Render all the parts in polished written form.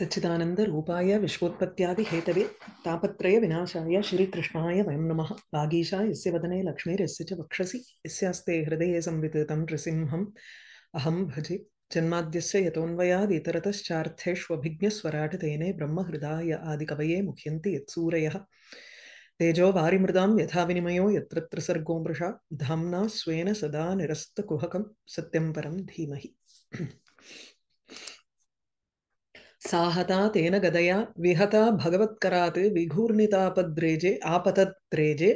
सच्चिदानंद रूपाय विश्वोत्पत्त्यादि Hathaway तापत्रय विनाशाय श्री कृष्णाय वयं नमः। वागीशा यस्य वदने लक्ष्मीर्यस्य च वक्षसि यस्यास्ते हृदये संविततं नृसिंहम् अहं भजे। जन्माद्यस्य यतोऽन्वयाद् इतरतश्चार्थेष्वभिज्ञस्वराट् तेने ब्रह्महृदाय आदिकवये मुह्यन्ति यत्सूरयः। तेजो वारिमृदां यथा विनिमयो यत्र तत्र सर्गो मृषा धाम्ना स्वेन सदा निरस्तकुहकं सत्यं परं धीमहि। साहता तेन गदया विहता भगवत्करात् विघूर्णितापद्रेजे आपतद्रेजे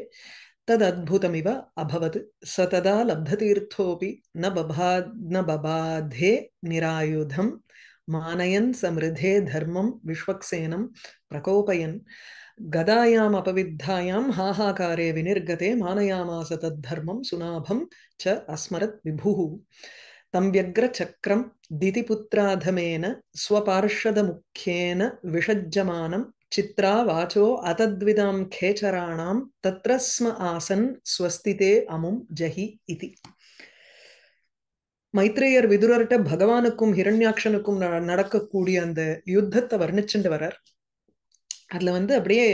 तदद्भुतमिव अभवत्। स तदा लब्धतीर्थोऽपि न बबाधे निरायुधं मानयन् समृद्धे धर्मं विश्वक्सेनं प्रकोपयन्। गदायाम अपविद्धायां हाहाकारे विनिर्गते मानयामास तद्धर्मं सुनाभं च अस्मरत् विभुः। तं व्यग्रचक्रं दितिपुत्राधमेन स्वपार्षदमुख्येन विषज्जमानं चित्रा वाचो अतद्विदां खेचराणां तत्र स्म आसन् स्वस्तिते अमुं जहि इति। மைத்ரேயர் விதுரர்ட்ட பகவானுக்கும் ஹிரண்யாக்ஷனுக்கும் நடக்கக்கூடிய அந்த யுத்தத்தை வர்ணிச்சுட்டு வர்றார். அதுல வந்து அப்படியே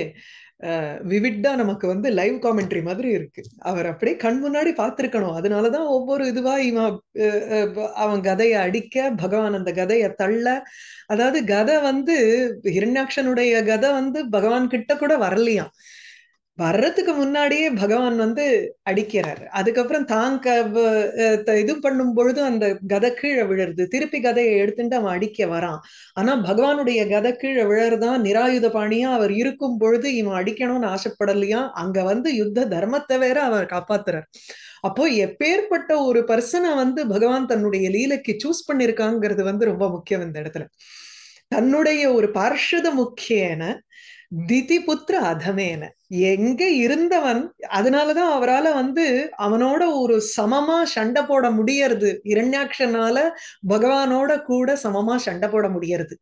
விவிட்டா நமக்கு வந்து லைவ் காமெண்ட்ரி மாதிரி இருக்கு. அவர் அப்படியே கண் முன்னாடி பார்த்திருக்கணும். அதனாலதான் ஒவ்வொரு இதுவா அவன் கதையை அடிக்க பகவான் அந்த கதையை தள்ள, அதாவது கதை வந்து ஹிரண்யாக்ஷனுடைய கதை வந்து பகவான் கிட்ட கூட வரலையாம். வர்றதுக்கு முன்னாடியே பகவான் வந்து அடிக்கிறாரு. அதுக்கப்புறம் தாங்க இது பண்ணும் பொழுதும் அந்த கதை கீழே விழருது. திருப்பி கதையை எடுத்துட்டு அவன் அடிக்க வரான். ஆனா பகவானுடைய கதை கீழே விழறதான் நிராயுத பாணியா அவர் இருக்கும் பொழுது இவன் அடிக்கணும்னு ஆசைப்படலையா. அங்க வந்து யுத்த தர்மத்தை வேற அவர் காப்பாத்துறார். அப்போ எப்பேற்பட்ட ஒரு பர்சனை வந்து பகவான் தன்னுடைய லீலைக்கு சூஸ் பண்ணிருக்காங்கிறது வந்து ரொம்ப முக்கியம். இந்த இடத்துல தன்னுடைய ஒரு பார்ஷத முக்கியன திதிபுத்திர அதமேன எங்க இருந்தவன், அதனாலதான் அவரால வந்து அவனோட ஒரு சமமா சண்டை போட முடியறது. இரண்யாக்ஷனால பகவானோட கூட சமமா சண்டை போட முடியறது.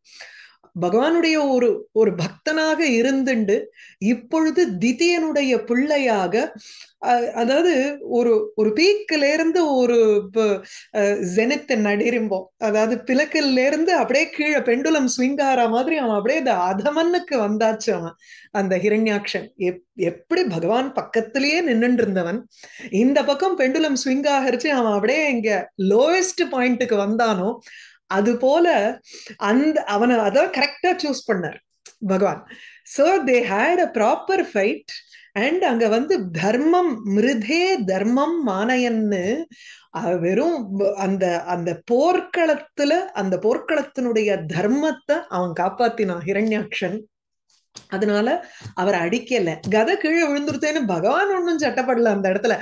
பகவானுடைய ஒரு பக்தனாக இருந்துண்டு இப்பொழுது திதியனுடைய பிள்ளையாக, அதாவது ஒரு பீக்குல இருந்து ஒரு ஜெனித் நடிரும்போம், அதாவது பிளக்கில இருந்து அப்படியே கீழே பெண்டுலம் ஸ்விங்காரா மாதிரி அவன் அப்படியே இந்த அதமன்னுக்கு வந்தாச்சு. அவன் அந்த ஹிரண்யாக்ஷன் எப்படி பகவான் பக்கத்திலேயே நின்றுட்டு இருந்தவன் இந்த பக்கம் பெண்டுலம் ஸ்விங் ஆகரிச்சு அவன் அப்படியே இங்க லோவஸ்ட் பாயிண்ட்டுக்கு வந்தானோ அது போல அந்த அவனை அதான் கரெக்டா சூஸ் பண்ணார் பகவான். So they had a proper fight. And அங்க வந்து தர்மம் மிருதே தர்மம் மானயன்னு வெறும் அந்த அந்த போர்க்களத்துல அந்த போர்க்களத்தினுடைய தர்மத்தை அவன் காப்பாத்தினான் ஹிரண்யாக்ஷன். அதனால அவர் அடிக்கல. கதை கீழே விழுந்துருத்தேன்னு பகவான் ஒன்னும் சட்டப்படல. அந்த இடத்துல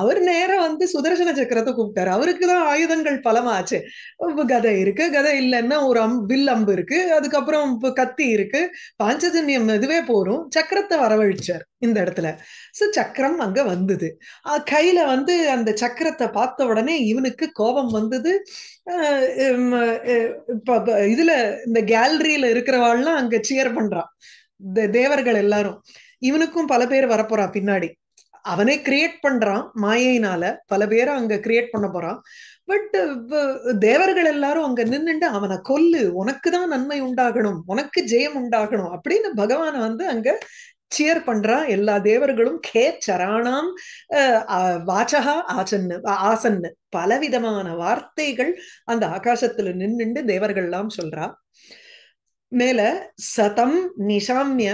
அவர் நேரம் வந்து சுதர்சன சக்கரத்தை கூப்பிட்டாரு. அவருக்குதான் ஆயுதங்கள் பலமாச்சு. கதை இருக்கு, கதை இல்லைன்னா ஒரு வில் அம்பு இருக்கு, அதுக்கப்புறம் கத்தி இருக்கு, பாஞ்சஜன்யம் இதுவே போரும். சக்கரத்தை வரவழிச்சார் இந்த இடத்துல. சோ சக்கரம் அங்க வந்தது. கையில வந்து அந்த சக்கரத்தை பார்த்த உடனே இவனுக்கு கோபம் வந்தது. இதுல இந்த கேலரியில இருக்கிறவாள்லாம் அங்க சியர் பண்றான் தேவர்கள் எல்லாரும். இவனுக்கும் பல பேர் வரப்போறா பின்னாடி. அவனே கிரியேட் பண்றான் மாயினால, பல பேரை அங்க கிரியேட் பண்ண போறான். பட் தேவர்கள் எல்லாரும் அங்க நின்னுண்டு அவனை கொல்லு, உனக்குதான் நன்மை உண்டாகணும், உனக்கு ஜெயம் உண்டாகணும் அப்படின்னு பகவான வந்து அங்க சியர் பண்றா எல்லா தேவர்களும். கே சரணாம் வாச்சகா ஆசன்னு ஆசன்னு பலவிதமான வார்த்தைகள் அந்த ஆகாசத்துல நின்னுண்டு தேவர்கள் எல்லாம் சொல்றா. மேல சதம் நிஷாமிய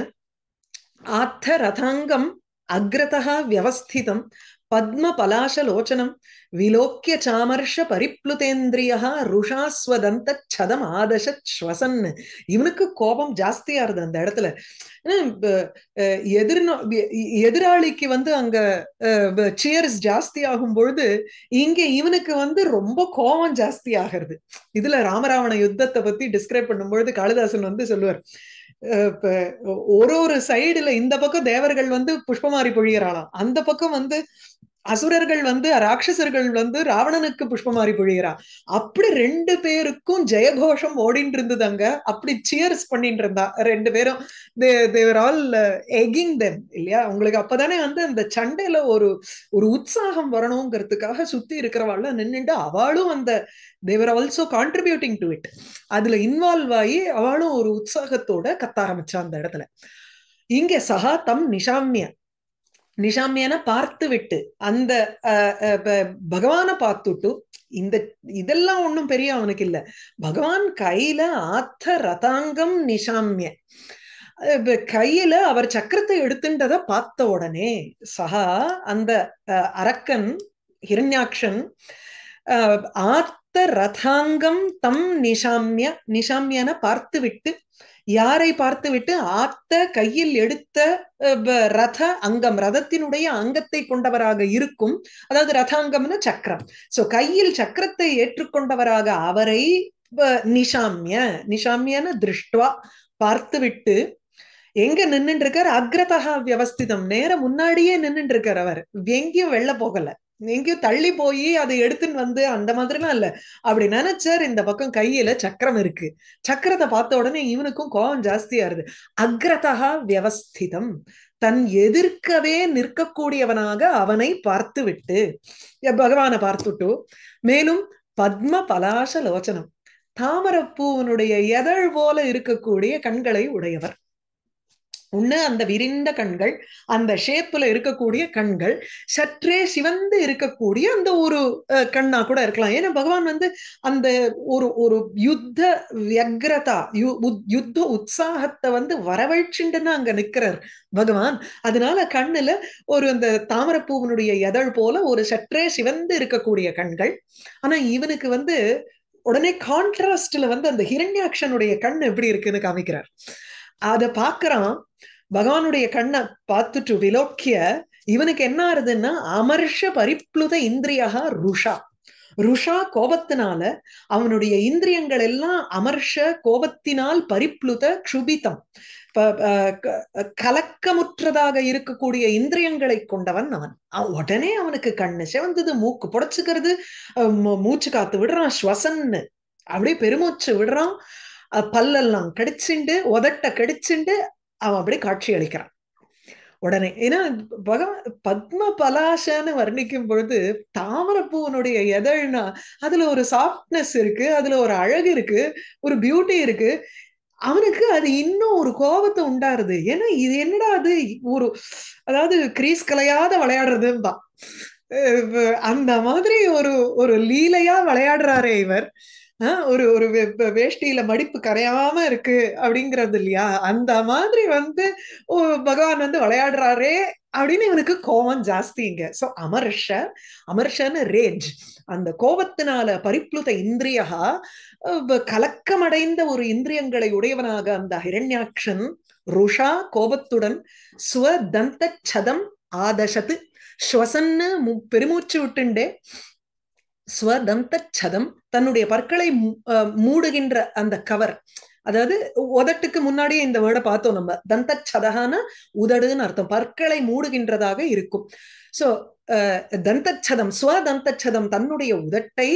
ஆத்த ரதாங்கம் அக்ரதா வியவஸ்திதம் பத்ம பலாசலோச்சனம் விலோக்கிய சாமர்ஷ பரிப்ளுதேந்திரியா ருஷாஸ்வதந்த சதம் ஆதச ஸ்வசன். இவனுக்கு கோபம் ஜாஸ்தியா இருது அந்த இடத்துல. எதிராளிக்கு வந்து அங்க சியர்ஸ் ஜாஸ்தி ஆகும் பொழுது இங்க இவனுக்கு வந்து ரொம்ப கோபம் ஜாஸ்தி ஆகிறது. இதுல ராமராவண யுத்தத்தை பத்தி டிஸ்கிரைப் பண்ணும் பொழுது காளிதாசன் வந்து சொல்லுவார், ஒரு சைடுல இந்த பக்கம் தேவர்கள் வந்து புஷ்பமாரி பொழியறாளாம், அந்த பக்கம் வந்து அசுரர்கள் வந்து ராட்சசர்கள் வந்து ராவணனுக்கு புஷ்பமாரி பொழியறா அப்படி ரெண்டு பேருக்கும் ஜெயகோஷம் ஓடிட்டு இருந்ததுங்க அப்படி சியர்ஸ் பண்ணிட்டு இருந்தா ரெண்டு பேரும் they were all egging them இல்லையா உங்களுக்கு அப்பதானே வந்து அந்த சண்டையில ஒரு உற்சாகம் வரணும்ங்கிறதுக்காக சுத்தி இருக்கறவள நின்னுட்டு அவளும் அந்த they were also contributing to it அதுல இன்வால்வ் ஆகி அவளும் ஒரு உற்சாகத்தோட கத்த ஆரம்பிச்சா அந்த இடத்துல இங்க சஹா தம் நிஷாம்ய निशाम्यन पार्त्तु विट्टु अंद भगवान पार्त्तुट्टु भगवान कैयिल आत्थ रतांगम निशाम्य कैयिल अवर चक्रत्तै एडुत्तुंडदा पार्त्त उडने सहा अंद अरक्कन हिरण्याक्षन आत्थ रतांगम तम निशाम्य निशाम्यन पार्त्तु विट्टु யாரை பார்த்து விட்டு ஆத்த கையில் எடுத்த ரத அங்கம் ரதத்தினுடைய அங்கத்தை கொண்டவராக இருக்கும் அதாவது ரதாங்கம்னா சக்கரம் சோ கையில் சக்கரத்தை ஏற்றுக்கொண்டவராக அவரை நிஷாம்ய நிஷாம்யன திருஷ்டுவா பார்த்து விட்டு எங்க நின்னுட்டு இருக்கார் அக்ரதஹா வியவஸ்திதம் நேர முன்னாடியே நின்னுட்டு இருக்கார் அவர் எங்கேயும் வெளில போகல எங்கேயும் தள்ளி போய் அதை எடுத்துன்னு வந்து அந்த மாதிரிலாம் இல்ல அப்படி நினைச்சார் இந்த பக்கம் கையில சக்கரம் இருக்கு சக்கரத்தை பார்த்த உடனே இவனுக்கும் கோபம் ஜாஸ்தியா இருது அக்ரதஹா வியவஸ்திதம் தன் எதிர்க்கவே நிற்கக்கூடியவனாக அவனை பார்த்து விட்டு பகவானை பார்த்துட்டு மேலும் பத்ம பலாச லோச்சனம் தாமரப்பூவனுடைய எதழ் போல இருக்கக்கூடிய கண்களை உடையவர் உன்ன அந்த விரிந்த கண்கள் அந்த ஷேப்ல இருக்கக்கூடிய கண்கள் சற்றே சிவந்து இருக்கக்கூடிய அந்த ஒரு கண்ணா கூட இருக்கலாம் ஏன்னா பகவான் வந்து அந்த ஒரு யுத்த வியக்ரதா யுத்த உற்சாகத்தை வந்து வரவழைச்சுன்னு அங்க நிற்கிறார் பகவான் அதனால கண்ணுல ஒரு அந்த தாமரப்பூவனுடைய எதழ் போல ஒரு சற்றே சிவந்து இருக்கக்கூடிய கண்கள் ஆனா இவனுக்கு வந்து உடனே கான்ட்ராஸ்ட்ல வந்து அந்த ஹிரண்யாக்ஷனுடைய கண் எப்படி இருக்குன்னு காமிக்கிறார் அத பாக்குறான் பகவானுடைய கண்ணை பார்த்துட்டு விலோக்கிய இவனுக்கு என்ன ஆறுதுன்னா அமர்ஷ பரிப்ளுத இந்திரியா ருஷா ருஷா கோபத்தினால அவனுடைய இந்திரியங்கள் எல்லாம் அமர்ஷ கோபத்தினால் பரிப்ளுத க்ஷுபிதம் கலக்கமுற்றதாக இருக்கக்கூடிய இந்திரியங்களை கொண்டவன் அவன் உடனே அவனுக்கு கண்ணு செவந்தது மூக்கு புடைச்சுக்கிறது மூச்சு காத்து விடுறான் சுவசன்னு அப்படியே பெருமூச்சு விடுறான் பல்லெல்லாம் கடிச்சுண்டு உதட்ட கடிச்சுண்டு அவன் அப்படி காட்சி அளிக்கிறான் உடனே ஏன்னா பத்ம பலாசன்னு வர்ணிக்கும் பொழுது தாமரப்பூவனுடைய எதழ்னா அதுல ஒரு சாஃப்ட்னஸ் இருக்கு அதுல ஒரு அழகு இருக்கு ஒரு பியூட்டி இருக்கு அவனுக்கு அது இன்னும் ஒரு கோபத்தை உண்டாருது ஏன்னா இது என்னடா அது ஒரு அதாவது கிரீஸ் கலையாத விளையாடுறதுன்னு தான் அந்த மாதிரி ஒரு ஒரு லீலையா விளையாடுறாரே இவர் ஒரு வேஷ்டியில மடிப்பு கரையாம இருக்கு அப்படிங்கிறது இல்லையா அந்த மாதிரி வந்து பகவான் வந்து விளையாடுறாரே அப்படின்னு இவனுக்கு கோபம் ஜாஸ்திங்க சோ அமர்ஷ அமர்ஷன்னு ரேஞ்ச் அந்த கோபத்தினால பரிப்ளுத இந்திரியா கலக்கமடைந்த ஒரு இந்திரியங்களை உடையவனாக அந்த ஹிரண்யாக்ஷன் ருஷா கோபத்துடன் ஸ்வதந்த சதம் ஆதசத்து ஸ்வசன்னு பெருமூச்சு விட்டுண்டே ஸ்வதந்த சதம் தன்னுடைய பற்களை மூடுகின்ற அந்த கவர் அதாவது உதட்டுக்கு முன்னாடியே இந்த வேர்டை பார்த்தோம் நம்ம தந்த சதகான உதடுன்னு அர்த்தம் பற்களை மூடுகின்றதாக இருக்கும் சோ தந்த சதம் ஸ்வதந்த சதம் தன்னுடைய உதட்டை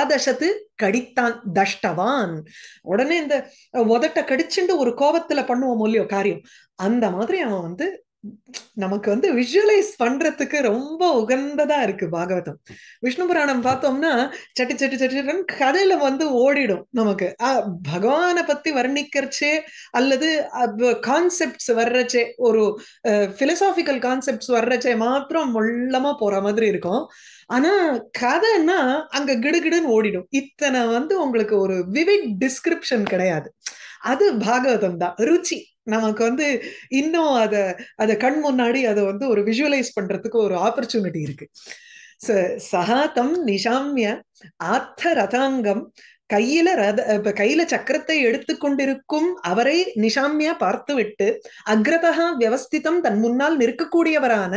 ஆதசத்து கடித்தான் தஷ்டவான் உடனே இந்த உதட்டை கடிச்சுண்டு ஒரு கோபத்துல பண்ணுவோம் இல்லையோ காரியம் அந்த மாதிரி அவன் வந்து நமக்கு வந்து விஷுவலைஸ் பண்றதுக்கு ரொம்ப உகந்ததா இருக்கு பாகவதம் விஷ்ணு புராணம் பார்த்தோம்னா சட்டி சட்டி சட்டி கதையில வந்து ஓடிடும் நமக்கு பகவானை பத்தி வர்ணிக்கிறச்சே அல்லது கான்செப்ட்ஸ் வர்றச்சே ஒரு பிலசாபிக்கல் கான்செப்ட்ஸ் வர்றச்சே மாத்திரம் மொள்ளமா போற மாதிரி இருக்கும் ஆனா கதைன்னா அங்க கிடுகிடுன்னு ஓடிடும் இத்தனை வந்து உங்களுக்கு ஒரு விவிட் டிஸ்கிரிப்ஷன் கிடையாது அது பாகவதம் தான் ருச்சி நமக்கு வந்து இன்னும் அதை அதை கண் முன்னாடி அதை வந்து ஒரு விஷுவலைஸ் பண்றதுக்கு ஒரு ஆப்பர்ச்சுனிட்டி இருக்கு சஹாதம் நிஷாம்ய ஆத்த ரதாங்கம் கையில கையில சக்கரத்தை எடுத்து கொண்டிருக்கும் அவரை நிஷாம்யா பார்த்து விட்டு அக்ரதஹா வியவஸ்திதம் தன் முன்னால் நிற்கக்கூடியவரான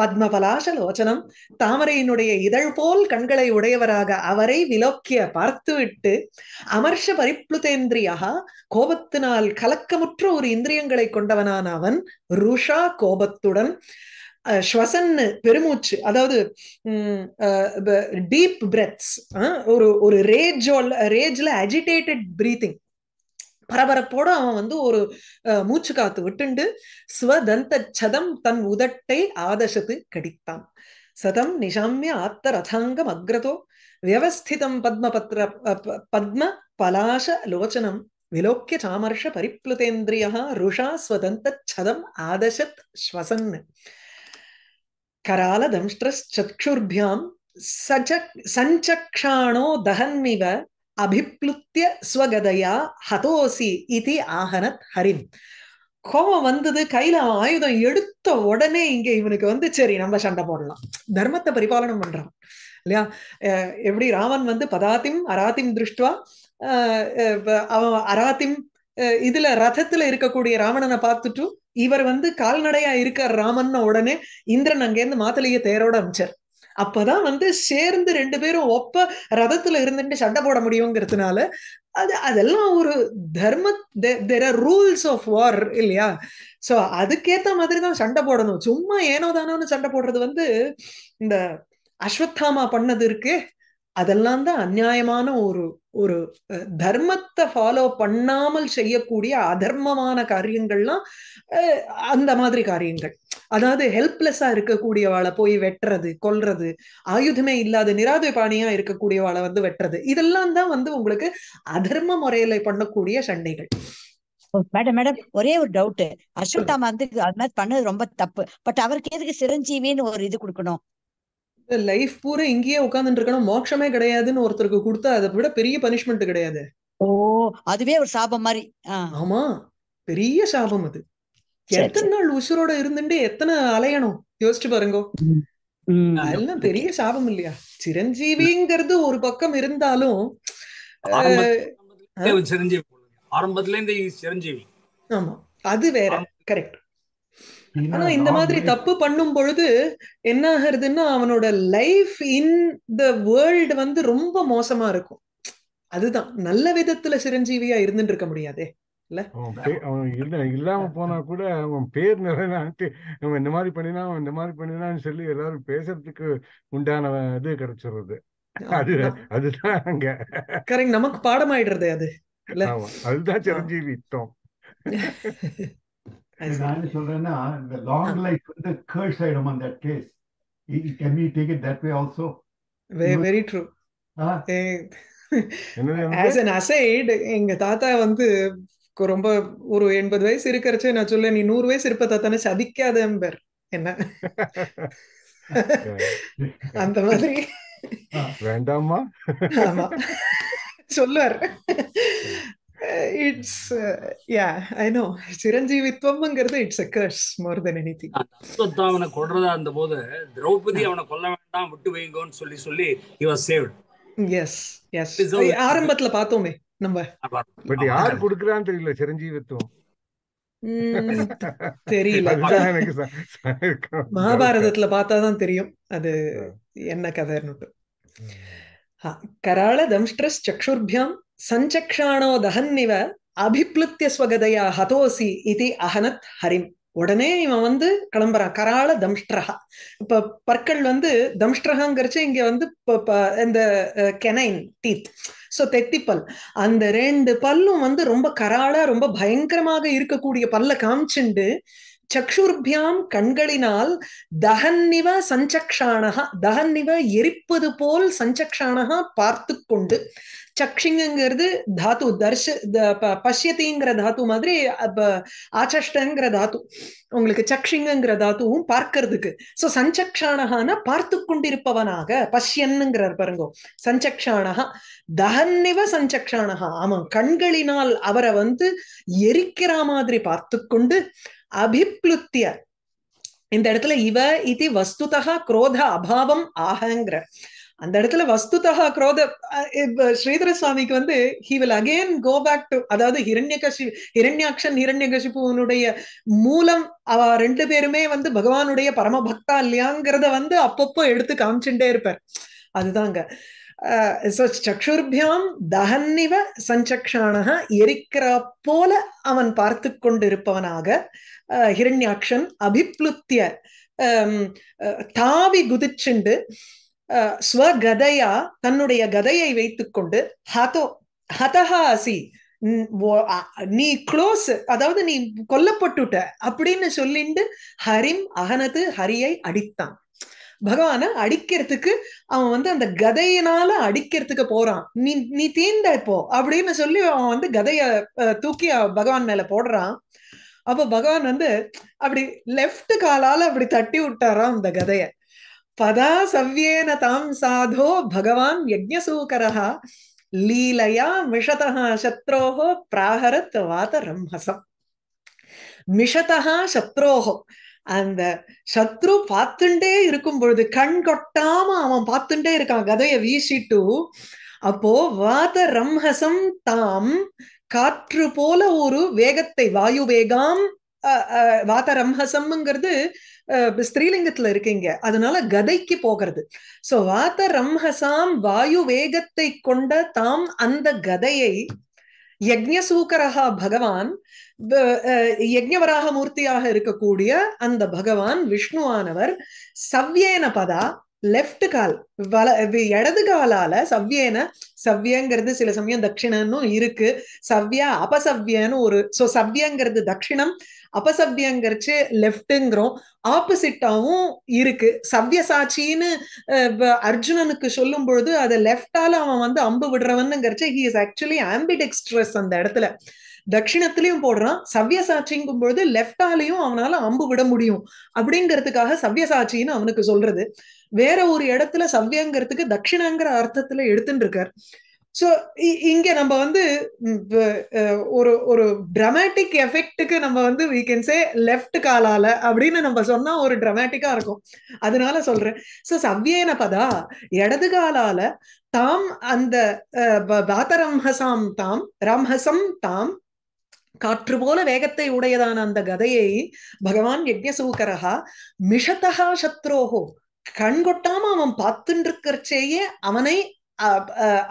பத்ம பலாச லோச்சனம் தாமரையினுடைய இதழ் போல் கண்களை உடையவராக அவரை விலோக்கிய பார்த்து விட்டு அமர்ஷ பரிப்ளுதேந்திரியா கோபத்தினால் கலக்கமுற்ற ஒரு இந்திரியங்களை கொண்டவனான அவன் ருஷா கோபத்துடன் श्वसन पेरुमूच्चु अदावदु डीप ब्रेथ्स ओरु ओरु रेजला एजिटेटेड ब्रीथिंग பரபரப்போட அவன் வந்து ஒரு மூச்சு காத்து விட்டுண்டு ஸ்வதந்த சதம் தன் உதட்டை ஆதசத்து கடித்தான். சதம் நிஷாமிய ஆத்த ரதாங்கம் அக்ரதோ வியவஸ்திதம் பத்ம பலாஷ லோச்சனம் விலோக்கிய சாமர்ஷ பரிப்ளுதேந்திரியா ருஷா ஸ்வதந்த சதம் ஆதசத் ஸ்வசன் கரால தம்ஷ்ட்ரஸ் சக்ஷுர்பியாம் சஞ்சக்ஷாணோ தஹன்மிவ अभिप्लुत्य स्वगदया हतोसी इति आहनत हरिम கோபம் வந்தது, கையில அவன் ஆயுதம் எடுத்த உடனே இங்க இவனுக்கு வந்து சரி நம்ம சண்டை போடலாம், தர்மத்தை பரிபாலனம் பண்றான் இல்லையா. எப்படி ராமன் வந்து பதாத்திம் அராத்திம் திருஷ்டுவா அவன் அராத்திம் இதுல ரதத்துல இருக்கக்கூடிய ராவணனை பார்த்துட்டு இவர் வந்து கால்நடையா இருக்க ராமன் உடனே இந்திரன் அங்கேருந்து மாத்தலைய தேரோட அமிச்சார். அப்பதான் வந்து சேர்ந்து ரெண்டு பேரும் ஒப்ப ரதத்துல இருந்துட்டு சண்டை போட முடியுங்கிறதுனால அது அதெல்லாம் ஒரு தர்ம ரூல்ஸ் ஆஃப் வார் இல்லையா. சோ அதுக்கேத்த மாதிரிதான் சண்டை போடணும். சும்மா ஏனோ தானோன்னு சண்டை போடுறது வந்து இந்த அஸ்வத்தாமா பண்ணது இருக்கு, அதெல்லாம் தான் அநியாயமான ஒரு ஒரு தர்மத்தை ஃபாலோ பண்ணாமல் செய்யக்கூடிய அதர்மமான காரியங்கள்லாம் அந்த மாதிரி காரியங்கள். அதாவது ஹெல்ப்லெஸ்ஸா இருக்கக்கூடியவாளை போய் வெட்டுறது, கொல்றது, ஆயுதமே இல்லாத நிராதபாணியா இருக்கக்கூடியவாளை வந்து வெட்டுறது, இதெல்லாம் தான் வந்து உங்களுக்கு அதர்ம முறையில பண்ணக்கூடிய சண்டைகள். மேடம் மேடம் ஒரே ஒரு டவுட், அஸ்வத்தாமா வந்து அது மாதிரி பண்ணது ரொம்ப தப்பு, பட் அவருக்கு எதுக்கு சிரஞ்சீவின்னு ஒரு இது கொடுக்கணும்? லைஃப் பூரா இங்கேயே உட்கார்ந்துட்டு இருக்கணும், மோட்சமே கிடையாதுன்னு ஒருத்தருக்கு கொடுத்தா அதை விட பெரிய பனிஷ்மெண்ட் கிடையாது? ஓ அதுவே ஒரு சாபம் மாதிரி. ஆமா பெரிய சாபம் அது. எத்தனை நாள் உசுரோட இருந்துட்டு எத்தனை அலையணும் யோசிச்சு பாருங்க. அதெல்லாம் பெரிய சாபம் இல்லையா. சிரஞ்சீவிங்கிறது ஒரு பக்கம் இருந்தாலும் ஆரம்பத்துல இருந்து சிரஞ்சீவி. ஆமா அது வேற கரெக்ட். ஆனா இந்த மாதிரி தப்பு பண்ணும் பொழுது என்ன ஆகுறதுன்னா அவனோட லைஃப் இன் த வேர்ல்டு வந்து ரொம்ப மோசமா இருக்கும். அதுதான் நல்ல விதத்துல சிரஞ்சீவியா இருந்துட்டு இருக்க முடியாதே. இல்லாம போனா கூட அவன் பேர் நிறையான்ட்டு நம்ம இந்த மாதிரி பண்ணினா அவன் இந்த மாதிரி பண்ணினான்னு சொல்லி எல்லாரும் பேசுறதுக்கு உண்டான இது கிடைச்சிடுறது. அது அதுதான் அங்க கரெக்ட், நமக்கு பாடம் ஆயிடுறது அது. அதுதான் சிரஞ்சீவித்துவம். நான் சொல்றேன்னா இந்த லாங் லைஃப் வந்து கர்ஸ் ஆயிடும் அந்த case. It can be taken that way also. Very true. As an aside எங்க தாத்தா வந்து ரொம்ப ஒரு 80 வயசு இருக்கிறச்சே நான் சொல்ல நீ 100 வயசு இருப்ப தாத்தானே சபிக்காத எம்பர் என்ன அந்த மாதிரி வேண்டாமா சொல்லுவார். இட்ஸ் யா ஐ நோ சிரஞ்சீவித்துவம்ங்கிறது it's a curse more than anything. அஸ்வத்தாமனை கொல்றதா அந்த போது திரௌபதி அவனை கொல்ல வேண்டாம் விட்டு வைங்கன்னு சொல்லி சொல்லி he was saved. Yes yes ஆரம்பத்துல பார்த்தோமே நம்ம. பட் யாரு குடுக்குறான்னு தெரியல சிரஞ்சீவித்துவம். தெரியல மகாபாரதத்துல பார்த்தாதான் தெரியும் அது என்ன கதைன்னு. கராள தம்ஷ்ட்ரஸ் சக்ஷுர்பியாம் சஞ்சக்ஷாணோ தஹன்னிவ அபிப்ளுத்ய ஸ்வகதயா ஹதோசி இதி அஹனத் ஹரிம். உடனே இவன் வந்து கிளம்புறான். கராள தம்ஷ்ட்ரஹா. இப்ப பற்கள் வந்து தம்ஷ்ட்ரஹாங்கிறச்சு இங்க வந்து இந்த கெனைன் டீத் சோ தெத்திப்பல், அந்த ரெண்டு பல்லும் வந்து ரொம்ப கராளா ரொம்ப பயங்கரமாக இருக்கக்கூடிய பல்ல காமிச்சுண்டு சக்ஷுர்பியாம் கண்களினால் தஹன்னிவ சஞ்சக்ஷாணஹா தஹன்னிவ எரிப்பது போல் சஞ்சக்ஷாணஹா பார்த்து கொண்டு. சக்ஷிங்கிறது தாத்து தர்ஷ பஷ்யத்திங்கிற தாத்து மாதிரி ஆச்சஷ்டங்கிற தாத்து உங்களுக்கு சக்ஷிங்கிற தாத்துவும் பார்க்கறதுக்கு. சோ சஞ்சக்ஷாணஹான பார்த்து கொண்டிருப்பவனாக பஷ்யன்னுங்கிறார் பாருங்க. சஞ்சக்ஷாணஹா தஹன்னிவ சஞ்சக்ஷாணஹா ஆமாம் கண்களினால் அவரை வந்து எரிக்கிற மாதிரி பார்த்து கொண்டு. அபிப்ளுத்திய இந்த இடத்துல இவ இது வஸ்துதா குரோத அபாவம் ஆகங்கிற அந்த இடத்துல வஸ்துதா குரோத ஸ்ரீதர சுவாமிக்கு வந்து he will again go back to அதாவது ஹிரண்யாக்ஷன் ஹிரண்யகசிபுவனுடைய மூலம் அவ ரெண்டு பேருமே வந்து பகவானுடைய பரம பக்தா இல்லையாங்கிறத வந்து அப்பப்போ எடுத்து காமிச்சுட்டே இருப்பார். அதுதாங்க சக்ஷுர்பியாம் தஹன்னிவ சஞ்சக்ஷாணஹ எரிக்கிற போல அவன் பார்த்து கொண்டிருப்பவனாக ஹிரண்யாக்ஷன் அபிப்ளுத்திய தாவி குதிச்சுண்டு ஸ்வகதயா தன்னுடைய கதையை வைத்துக்கொண்டு ஹதோ ஹதஹாசி நீ க்ளோஸ் அதாவது நீ கொல்லப்பட்டுட்ட அப்படின்னு சொல்லிண்டு ஹரிம் அகனது ஹரியை அடித்தான். பகவான அடிக்கிறதுக்கு அவன் வந்து அந்த கதையினால அடிக்கிறதுக்கு போறான். நீ தீண்ட இப்போ அப்படின்னு சொல்லி அவன் வந்து கதைய தூக்கி பகவான் மேல போடுறான். அப்ப பகவான் வந்து அப்படி லெஃப்ட் காலால அப்படி தட்டி விட்டாராம் அந்த கதைய. பதா சவ்யேன தாம் சாதோ பகவான் யஜ்ஞசூகரஹா லீலயா மிஷதஹா சத்ரோஹோ பிராஹரத் வாத ரம்ஹசம். மிஷதஹா சத்ரோஹோ அந்த சத்ரு பார்த்துட்டே இருக்கும் பொழுது கண் கொட்டாம அவன் பார்த்துட்டே இருக்கான் கதைய வீசிட்டு. அப்போ வாத ரம்ஹசம் தாம் காற்று போல ஒரு வேகத்தை வாயு வேகாம் வாத ரம்ஹசம்ங்கிறது ஸ்திரீலிங்கத்துல இருக்கீங்க அதனால கதைக்கு போகிறது. சோ வாத ரம்ஹசாம் வாயு வேகத்தை கொண்ட தாம் அந்த கதையை யஜ்ஞசூகரஹா பகவான் யஜ்ஞவராக மூர்த்தியாக இருக்கக்கூடிய அந்த பகவான் விஷ்ணுவானவர் சவ்யேன பதா லெஃப்ட் கால் இடது காலால சவ்யேன சவ்யங்கிறது சில சமயம் தட்சிணன்னும் இருக்கு சவ்யா அபசவ்யன்னு ஒரு சோ சவ்யங்கிறது தட்சிணம் அபசவ்யங்கிறச்சு லெஃப்ட்ங்கிறோம் ஆப்போசிட்டாவும் இருக்கு. சவ்யசாட்சின்னு அர்ஜுனனுக்கு சொல்லும் பொழுது அதை லெஃப்டால அவன் வந்து அம்பு விடுறவன்னுங்கிறச்சு ஹி இஸ் ஆக்சுவலி ஆம்பிடெக்ஸ்ட்ரஸ் அந்த இடத்துல தட்சிணத்திலையும் போடுறான் சவ்யசாட்சிங்கும் பொழுது லெஃப்டாலையும் அவனால அம்பு விட முடியும் அப்படிங்கிறதுக்காக சவ்யசாட்சின்னு அவனுக்கு சொல்றது. வேற ஒரு இடத்துல சவ்யங்கிறதுக்கு தட்சிணங்கிற அர்த்தத்துல எடுத்துட்டு இருக்கார். சோ இங்க நம்ம வந்து ஒரு டிராமேட்டிக் எஃபெக்டுக்கு நம்ம வந்து we can say லெஃப்ட் காலால அப்படின்னு நம்ம சொன்னா ஒரு டிராமேட்டிக்கா இருக்கும் அதனால சொல்றேன். சோ சவ்யேன பதா இடது காலால தாம் அந்த வாதரம்ஹசாம் தாம் ரம்ஹசம் தாம் காற்று போல வேகத்தை உடையதான அந்த கதையை பகவான் யஜ்ஞசூகரஹா மிஷதஹா சத்ரோஹோ கண் கொட்டாம அவன் பார்த்துட்டு இருக்கிறச்சேயே அவனை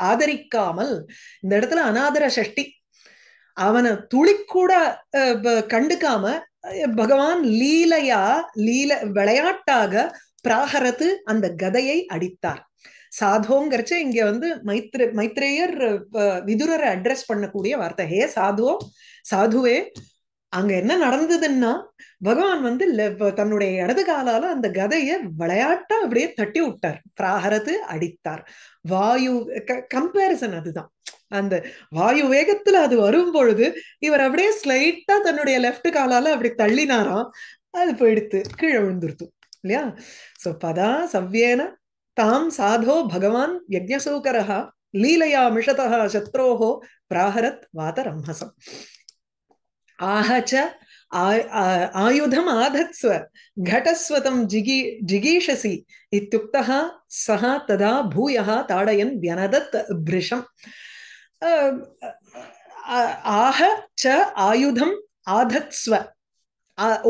ஆதரிக்காமல் இந்த இடத்துல அநாதர சஷ்டி அவனை துளிக்கூட கண்டுக்காம பகவான் லீலையா விளையாட்டாக பிராகரத்து அந்த கதையை அடித்தார். சாதோங்கிறச்ச இங்க வந்து மைத்ரேயர் விதுரரை அட்ரஸ் பண்ணக்கூடிய வார்த்தை ஹே சாதோ சாதுவே. அங்க என்ன நடந்ததுன்னா பகவான் வந்து தன்னுடைய இடது காலால அந்த கதைய விளையாட்டா அப்படியே தட்டி விட்டார் பிராகரத்து அடித்தார். வாயு கம்பேரிசன் அதுதான் அந்த வாயு வேகத்துல அது வரும் பொழுது இவர் அப்படியே ஸ்லைட்டா தன்னுடைய லெஃப்ட் காலால அப்படி தள்ளினாராம் அது போயிடுத்து கீழே விழுந்துருத்து இல்லையா. சோ பதா சவ்யேன தாம் சாதோ பகவான் யஜ்ஞசூகரஹா லீலையா மிஷதஹா சத்ரோஹோ பிராஹரத் வாதரம்ஹசம். ஆஹச்ச ஆயுதம் ஆதத்ஸ்வ கடஸ்வதம் ஜிகீஷசி இத்துக்தஹா சஹா ததா பூயஹா தாடயன் வ்யனதத் ப்ரிஷம். ஆஹ ச ஆயுதம் ஆதத்ஸ்வ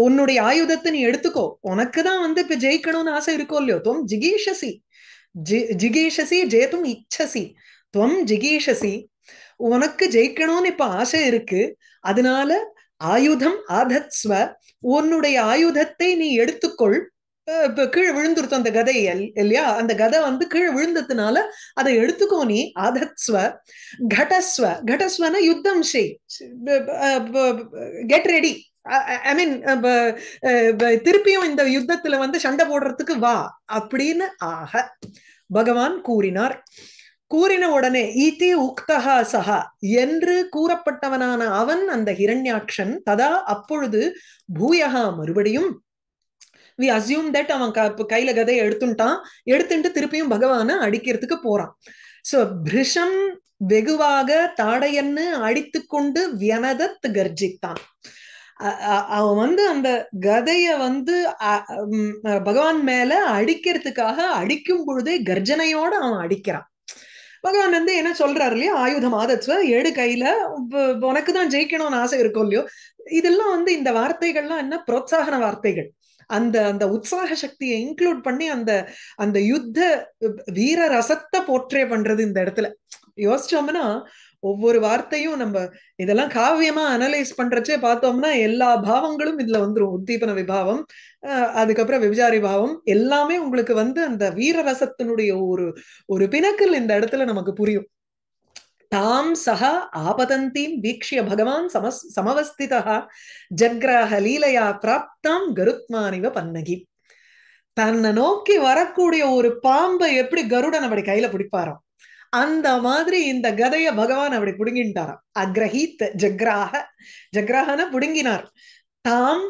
உன்னுடைய ஆயுதத்தை நீ எடுத்துக்கோ உனக்குதான் வந்து இப்ப ஜெயிக்கணும்னு ஆசை இருக்கோ இல்லையோ. துவம் ஜிகீஷசி ஜிகீஷசி ஜெயத்தும் இச்சசி துவம் ஜிகீஷசி உனக்கு ஜெயிக்கணும்னு இப்ப ஆசை இருக்கு அதனால ஆயுதம் ஆதத்ஸ்வ உன்னுடைய ஆயுதத்தை நீ எடுத்துக்கொள். இப்ப கீழே விழுந்துருத்தோம் அந்த கதை இல்லையா அந்த கதை வந்து கீழே விழுந்ததுனால அதை எடுத்துக்கோ நீ. ஆதத்ஸ்வ கடஸ்வ கடஸ்வன யுத்தம் செய் கெட் ரெடி ஐ மீன் திருப்பியும் இந்த யுத்தத்துல வந்து சண்டை போடுறதுக்கு வா அப்படின்னு ஆக பகவான் கூறினார். கூறின உடனே ஈதி உக்தஹா சஹா என்று கூறப்பட்டவனான அவன் அந்த ஹிரண்யாக்ஷன் ததா அப்பொழுது பூயஹா மறுபடியும் we assume that அவன் கையில கதையை எடுத்துட்டான் எடுத்துட்டு திருப்பியும் பகவான அடிக்கிறதுக்கு போறான். சோ பிரிஷம் வெகுவாக தாடையன்னு அடித்து கொண்டு வியனதத் கர்ஜித்தான். அவன் வந்து அந்த கதைய வந்து பகவான் மேல அடிக்கிறதுக்காக அடிக்கும் பொழுதே கர்ஜனையோட அவன் அடிக்கிறான். பகவான் வந்து என்ன சொல்றாரு இல்லையா ஆயுதம் ஆதத்ஸ்வ எடு கையில உனக்குதான் ஜெயிக்கணும்னு ஆசை இருக்கும் இல்லையோ. இதெல்லாம் வந்து இந்த வார்த்தைகள்லாம் என்ன புரோத்சாகன வார்த்தைகள் அந்த அந்த உற்சாக சக்தியை இன்க்ளூட் பண்ணி அந்த அந்த யுத்த வீர ரசத்தை போர்ட்ரே பண்றது இந்த இடத்துல. யோசிச்சோம்னா ஒவ்வொரு வார்த்தையும் நம்ம இதெல்லாம் காவியமா அனலைஸ் பண்றச்சே பார்த்தோம்னா எல்லா பாவங்களும் இதுல வந்துரும். உத்தீபன விபாவம், அதுக்கப்புறம் விபச்சாரி பாவம் எல்லாமே உங்களுக்கு வந்து அந்த வீரரசத்தினுடைய ஒரு பிணக்கில் இந்த இடத்துல நமக்கு புரியும். ताम सहा आपतंतीं वीक्ष्य भगवान् समवस्थितः जग्राह लीलया प्राप्तां गरुत्मानिव पन्नगि. தன்னை நோக்கி வரக்கூடிய ஒரு பாம்பை எப்படி கருடன் அப்படி கையில பிடிப்பாராம், அந்த மாதிரி இந்த கதைய பகவான் அப்படி பிடுங்கிட்டாராம். அக்ரஹீத் ஜக்ராஹ, ஜக்ராஹன பிடுங்கினார். தாம்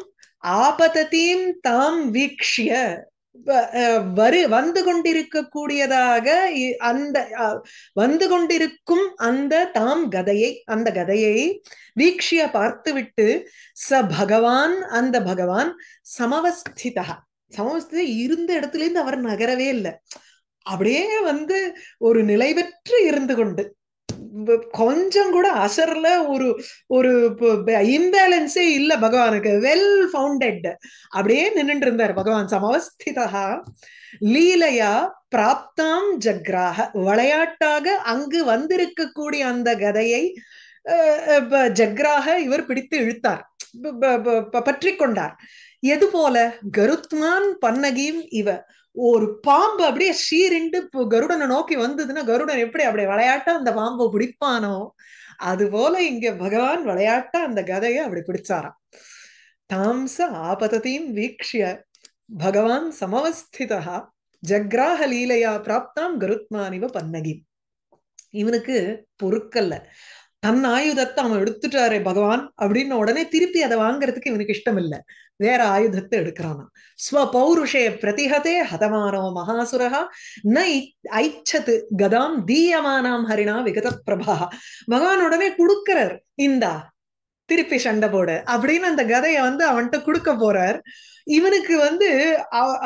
ஆபததீம் தாம் வீக்ஷ்ய, வந்து கொண்டிருக்கக்கூடியதாக அந்த வந்து கொண்டிருக்கும் அந்த தாம் கதையை, அந்த கதையை வீக்ஷிய பார்த்துவிட்டு ச பகவான், அந்த பகவான் சமவஸ்திதா, சமவஸ்தி இருந்த இடத்துல இருந்து அவர் நகரவே இல்லை, அப்படியே வந்து ஒரு நிலைவற்று இருந்து கொண்டு கொஞ்சம் கூட அசர்ல ஒரு ஒரு இம்பேலன்ஸே இல்ல பகவானுக்கு, வெல் ஃபவுண்டட் அப்படியே நின்றுட்டு இருந்தார் பகவான். சமவஸ்திதா லீலையா பிராப்தாம் ஜக்ராஹ, விளையாட்டாக அங்கு வந்திருக்கக்கூடிய அந்த கதையை ஜக்ராஹ இவர் பிடித்து இழுத்தார், பற்றி கொண்டார். எது போல கருத்மான் பன்னகியும் இவ, ஒரு பாம்பு அப்படியே சீரிண்டு கருடனை நோக்கி வந்ததுன்னா கருடன் எப்படி அப்படியே விளையாட்டா அந்த பாம்பை பிடிப்பானோ அது போல இங்க பகவான் விளையாட்டா அந்த கதையை அப்படி பிடிச்சாராம். தாம்ச ஆபதத்தையும் வீக்ஷிய பகவான் சமவஸ்திதா ஜக்ராஹ லீலையா பிராப்தாம் கருத்மானிவ பன்னகி. இவனுக்கு பொறுக்கல்ல, தன் ஆயுதத்தை அவன் எடுத்துட்டாரே பகவான் அப்படின்னு உடனே திருப்பி அதை வாங்கறதுக்கு இவனுக்கு இஷ்டம் இல்லை, வேற ஆயுதத்தை எடுக்கிறானா. ஸ்வபௌருஷே பிரதிஹதே ஹதமானோ மகாசுரஹா ந ஐச்சத் கதாம் தீயமானாம் ஹரிணா விகத பிரபா. பகவான் உடனே கொடுக்கிறார், இந்தா திருப்பி சண்டை போடு அப்படின்னு அந்த கதையை வந்து அவன்கிட்ட கொடுக்க போறார். இவனுக்கு வந்து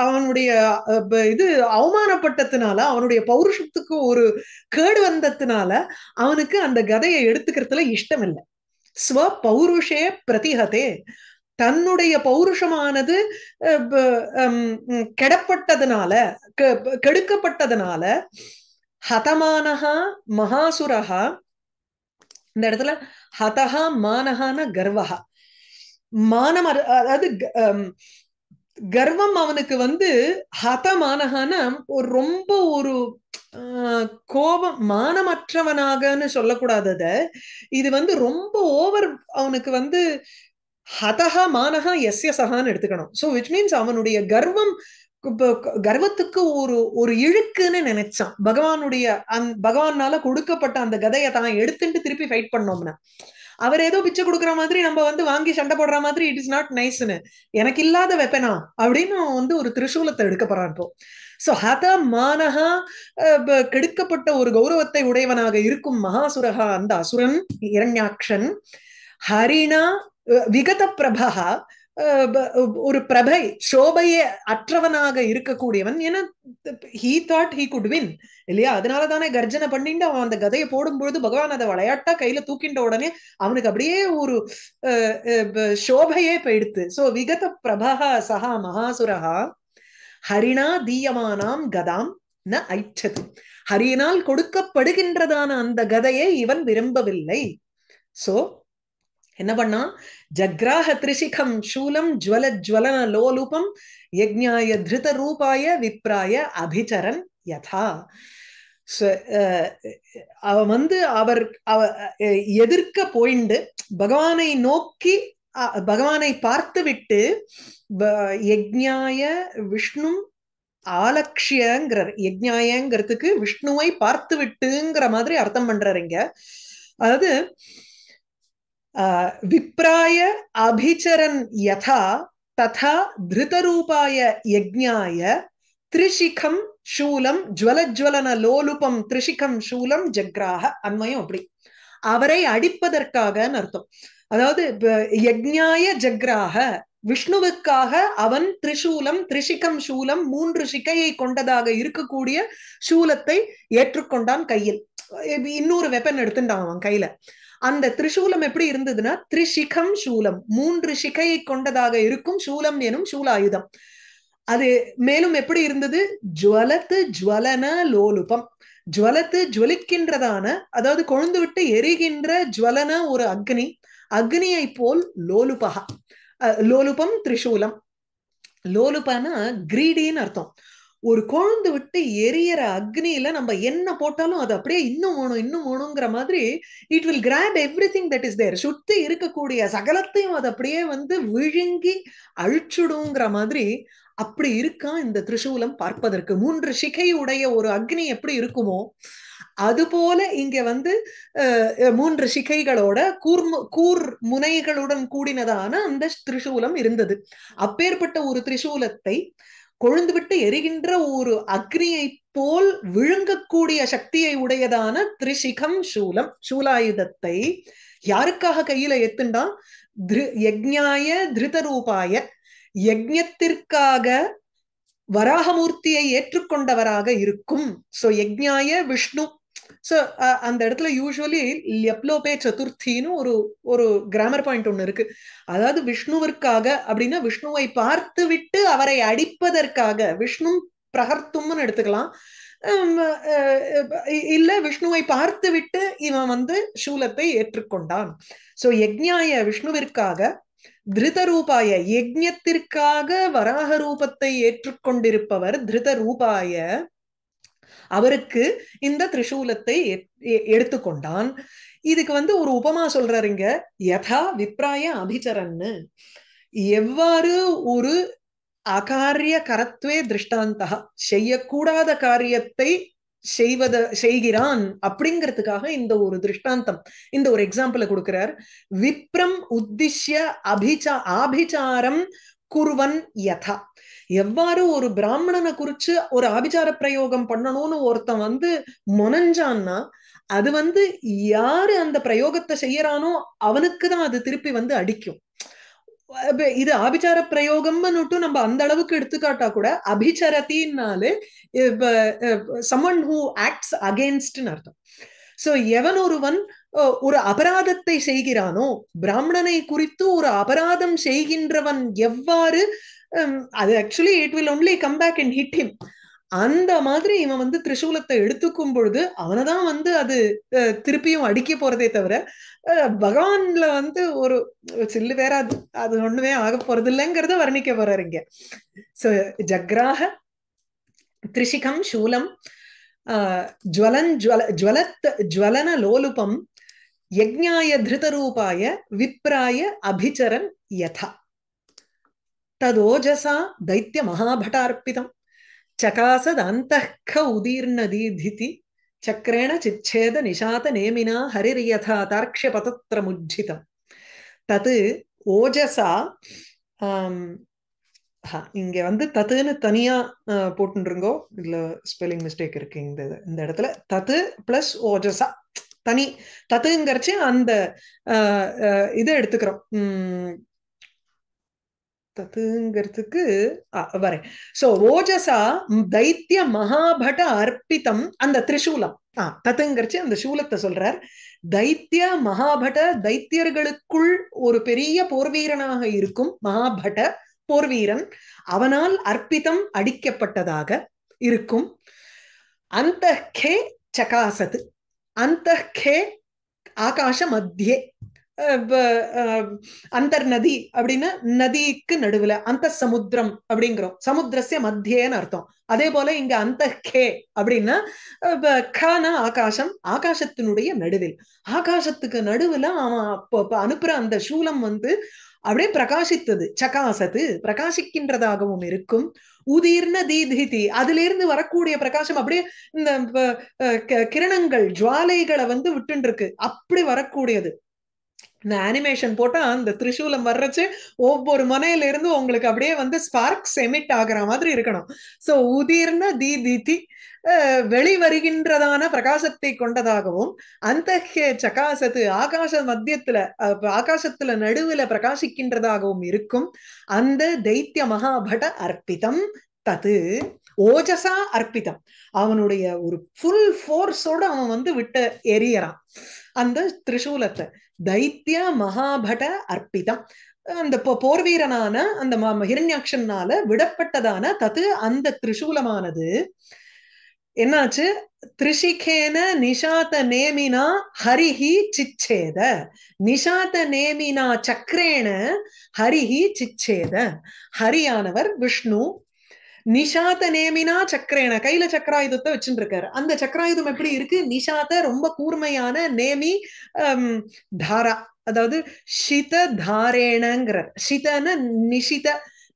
அவனுடைய இது அவமானப்பட்டதுனால, அவனுடைய பௌருஷத்துக்கு ஒரு கேடு வந்ததுனால அவனுக்கு அந்த கதையை எடுத்துக்கிறதுல இஷ்டம் இல்லை. ஸ்வ பௌருஷே பிரதிஹதே, தன்னுடைய பௌருஷமானது கெடப்பட்டதுனால கெடுக்கப்பட்டதுனால ஹதமானஹா மகாசுரஹா, இந்த இடத்துல ஹதஹா மானஹான கர்வஹா, மானம் அதாவது கர்வம் அவனுக்கு வந்து ஹதமானஹான ஒரு ரொம்ப ஒரு கோபம், மானமற்றவனாகன்னு சொல்லக்கூடாது அத, இது வந்து ரொம்ப ஓவர் அவனுக்கு வந்து ஹதஹா மானஹா எஸ்ய சஹான்னு எடுத்துக்கணும். ஸோ விச் மீன்ஸ் அவனுடைய கர்வம், கர்வத்துக்கு ஒரு இழுக்குன்னு நினைச்சான் பகவானுடைய பகவானால கொடுக்கப்பட்ட அந்த கதையை தான் எடுத்துட்டு திருப்பி ஃபைட் பண்ணோம்னா, அவர் ஏதோ பிச்சை கொடுக்குற மாதிரி நம்ம வந்து வாங்கி சண்டை போடுற மாதிரி இட் இஸ் நாட் நைஸ்ன்னு, எனக்கு இல்லாத வெப்பனா அப்படின்னு வந்து ஒரு திரிசூலத்தை எடுக்க போறான் இப்போ. சோ ஹத மானஹா, கெடுக்கப்பட்ட ஒரு கௌரவத்தை உடையவனாக இருக்கும் மகாசுரஹா, அந்த அசுரன் இரண்யாக்ஷன், ஹரிணா விகத பிரபா, ஒரு பிரபை சோபையே அற்றவனாக இருக்கக்கூடியவன். ஏன்னா he thought he could win இல்லையா, அதனாலதானே கர்ஜனை பண்ணிட்டு அவன் அந்த கதையை போடும்பொழுது பகவான் அதை விளையாட்டா கையில தூக்கின்ற உடனே அவனுக்கு அப்படியே ஒரு சோபையே போயிடுத்து. சோ விகத பிரபா சஹா மகாசுரஹா ஹரிணா தீயமானாம் கதாம் ந ஐச்சது, ஹரியினால் கொடுக்கப்படுகின்றதான அந்த கதையை இவன் விரும்பவில்லை. சோ என்ன பண்ணா, ஜக்ராஹ திரிசிகம் சூலம் ஜுவல ஜுவலன லோலுபம் யஜ்ஞாய திருத ரூபாய விப்ராய அபிச்சரன் யதா. அவன் வந்து அவர் எதிர்க்க போயிண்டு பகவானை நோக்கி பகவானை பார்த்து விட்டு யஜ்ஞாய விஷ்ணு ஆலக்ஷியங்கிறார், யஜ்ஞாயங்கிறதுக்கு விஷ்ணுவை பார்த்து விட்டுங்கிற மாதிரி அர்த்தம் பண்றாருங்க. அதாவது விப்ராய அபிச்சரன் யதா ததா திருதரூபாய யஜ்ஞாய திரிஷிகம் சூலம் ஜுவலஜ்வலன லோலுபம் திரிஷிகம் சூலம் ஜக்ராஹ அன்மயம் அப்படி, அவரை அடிப்பதற்காக அர்த்தம். அதாவது யஜ்ஞாய ஜக்ராஹ, விஷ்ணுவுக்காக அவன் திரிசூலம் திரிஷிகம் சூலம் 3 சிகையை கொண்டதாக இருக்கக்கூடிய சூலத்தை ஏற்றுக்கொண்டான் கையில், இன்னொரு வெப்பன் எடுத்துட்டான் அவன் கையில. அந்த திரிசூலம் எப்படி இருந்ததுன்னா திரிஷிகம் சூலம் 3 சிகையை கொண்டதாக இருக்கும் சூலம் எனும் சூலாயுதம். அது மேலும் எப்படி இருந்தது, ஜுவலத்து ஜுவலன லோலுபம், ஜுவலத்து ஜுவலிக்கின்றதான அதாவது கொழுந்து விட்டு எரிகின்ற ஜுவலன ஒரு அக்னி, அக்னியை போல் லோலுபஹ, லோலுபம் திரிசூலம், லோலுபனா கிரீடின்னு அர்த்தம். ஒரு கொழுந்து விட்டு எரியற அக்னியில நம்ம என்ன போட்டாலும் அது அப்படியே இன்னும் வேணும் இன்னும் வேணுங்கிற மாதிரி it will grab everything that is there. சுத்தி இருக்கக்கூடிய சகலத்தையும் அது அப்படியே வந்து விழுங்கி அழிச்சுடுங்கிற மாதிரி அப்படி இருக்கா இந்த திரிசூலம் பார்ப்பதற்கு. மூன்று சிகையுடைய ஒரு அக்னி எப்படி இருக்குமோ அதுபோல இங்க வந்து மூன்று சிகைகளோட கூர் முனைகளுடன் கூடினதான அந்த திரிசூலம் இருந்தது. அப்பேற்பட்ட ஒரு திரிசூலத்தை கொழுந்து விட்டு எரிகின்ற ஒரு அக்னியை போல் விழுங்கக்கூடிய சக்தியை உடையதான திரிசிகம் சூலம் சூலாயுதத்தை யாருக்காக கையில எத்துண்டா, யஜ்ஞாய திருதரூபாய, யஜ்ஞத்திற்காக வராகமூர்த்தியை ஏற்றுக்கொண்டவராக இருக்கும். சோ யஜ்ஞாய விஷ்ணு. சோ அந்த இடத்துல யூஸ்வலி லெப்லோபே சதுர்த்தின்னு ஒரு கிராமர் பாயிண்ட் ஒண்ணு இருக்கு. அதாவது விஷ்ணுவிற்காக அப்படின்னா விஷ்ணுவை பார்த்து விட்டு அவரை அடிப்பதற்காக, விஷ்ணு பிரகர்த்தும்னு எடுத்துக்கலாம், இல்ல விஷ்ணுவை பார்த்து விட்டு இவன் வந்து சூலத்தை ஏற்றுக்கொண்டான். சோ யஜ்ஞாய விஷ்ணுவிற்காக, திருதரூபாய யஜ்ஞத்திற்காக வராக ரூபத்தை ஏற்றுக்கொண்டிருப்பவர் திருதரூபாய, அவருக்கு இந்த திரிசூலத்தை எடுத்துக்கொண்டான். இதுக்கு வந்து ஒரு உபமா சொல்றாருங்க, யதா விப்ராய அபிச்சரன்னு, எவ்வாறு ஒரு அகாரிய கரத்வே திருஷ்டாந்தா, செய்யக்கூடாத காரியத்தை செய்கிறான் அப்படிங்கிறதுக்காக இந்த ஒரு திருஷ்டாந்தம், இந்த ஒரு எக்ஸாம்பிளை கொடுக்கிறார். விப்ரம் உத்திஷ்ய ஆபிச்சாரம் குருவன் யதா, எவ்வாறு ஒரு பிராமணனை குறிச்சு ஒரு ஆபிச்சார பிரயோகம் பண்ணணும்னு ஒருத்தன் வந்து முனைஞ்சான்னா அது வந்து யாரு அந்த பிரயோகத்தை செய்யறானோ அவனுக்குதான் அது திருப்பி வந்து அடிக்கும். இது ஆபிச்சார பிரயோகம்னுட்டு நம்ம அந்த அளவுக்கு எடுத்துக்காட்டா கூட, அபிச்சரத்தினாலே சம்மன் ஹூ ஆக்ட்ஸ் அகேன்ஸ்ட்னு அர்த்தம். சோ எவன் ஒருவன் ஒரு அபராதத்தை செய்கிறானோ, பிராமணனை குறித்து ஒரு அபராதம் செய்கின்றவன் எவ்வாறு, அது actually it will only come back and hit him, அந்த மாதிரி இவன் வந்து திரிசூலத்தை எடுத்துக்கும் பொழுது அவனைதான் வந்து அது திருப்பியும் அடிக்க போறதே தவிர பகவான்ல வந்து ஒரு சில்லு வேற அது ஒண்ணுமே ஆக போறது இல்லைங்கிறத வர்ணிக்க போறாருங்க. சோ ஜக்ராக திரிசிகம் சூலம் ஜுவலன் ஜுவலன லோலுபம் யஜ்ஞாய திருதரூபாய விப்ராய அபிச்சரன் யதா ததோஜசா தைத்திய மகாபட்டார்ப்பிதம் சகாசதாந்தக உதீர்ணதீதிதி சக்ரேண சிச்சேத நிஷாத நேமினா ஹரிரியதா தார்க்ஷ்ய பதத்ரமுஜ்ஜிதம் தது ஓஜசா. இங்க வந்து தத்துன்னு தனியா போட்டுருங்கோ, இதுல ஸ்பெல்லிங் மிஸ்டேக் இருக்கு. இந்த இடத்துல தத்து பிளஸ் ஓஜசா தனி தத்துங்கிறச்சு அந்த இதை எடுத்துக்கிறோம். தத்துங்கிறதுக்கு வரேன். சோ ஓஜசா தைத்திய மகாபட அர்ப்பிதம், அந்த திரிசூலம் தத்துங்கிறச்சு அந்த சூலத்தை சொல்றார். தைத்திய மகாபட, தைத்தியர்களுக்குள் ஒரு பெரிய போர்வீரனாக இருக்கும் மகாபட போர்வீரன், அவனால் அர்ப்பிதம் அடிக்கப்பட்டதாக இருக்கும். அந்த கே சகாசத்து, அந்த கே ஆகாச மத்தியே, அந்தர் நதி அப்படின்னா நதிக்கு நடுவுல, அந்த சமுத்திரம் அப்படிங்கிறோம், சமுத்திரஸ்ய மத்தியேன்னு அர்த்தம். அதே போல இங்க அந்த கே அப்படின்னா கான ஆகாசம், ஆகாசத்தினுடைய நடுவில், ஆகாசத்துக்கு நடுவுல அவன் அனுப்புற அந்த சூலம் வந்து அப்படியே பிரகாசித்தது. சகாசத்து பிரகாசிக்கின்றதாகவும் இருக்கும். உதீர்ண தீதிதி, அதுல இருந்து வரக்கூடிய பிரகாசம் அப்படியே இந்த கிரணங்கள் ஜுவாலைகளை வந்து விட்டு இருக்கு, அப்படி வரக்கூடியது. இந்த அனிமேஷன் போட்டா அந்த திரிசூலம் வர்றச்சு ஒவ்வொரு முனையில இருந்து உங்களுக்கு அப்படியே வந்து ஸ்பார்க்ஸ் எமிட் ஆகிற மாதிரி இருக்கணும். சோ உதிர்ன தீதிதி, வெளிவருகின்றதான பிரகாசத்தை கொண்டதாகவும், அந்த சகாசத்து ஆகாச மத்தியத்துல ஆகாசத்துல நடுவுல பிரகாசிக்கின்றதாகவும் இருக்கும் அந்த தைத்திய மகாபட அர்ப்பிதம். தது ஓஜசா அர்ப்பிதம், அவனுடைய ஒரு ஃபுல் ஃபோர்ஸோட அவன் வந்து விட்ட எரியறான் அந்த திரிசூலத்தை. தைத்திய மகாபட அர்ப்பிதம், அந்த போர்வீரனான அந்த ஹிரண்யாட்சனால விடப்பட்டதான தத்து அந்த திரிசூலமானது என்னாச்சு? திரிஷிகேன நிஷாத நேமினா ஹரிஹி சிச்சேத, நிஷாத நேமினா சக்கரேன ஹரிஹி சிச்சேத. ஹரியானவர் விஷ்ணு, நிஷாத நேமினா சக்கரேன கையில சக்கராயுதத்தை வச்சுட்டு இருக்காரு. அந்த சக்கராயுதம் எப்படி இருக்கு? நிஷாத ரொம்ப கூர்மையான, நேமி தாரா, அதாவது ஷித தாரேணங்கிறார். ஷிதன நிஷித,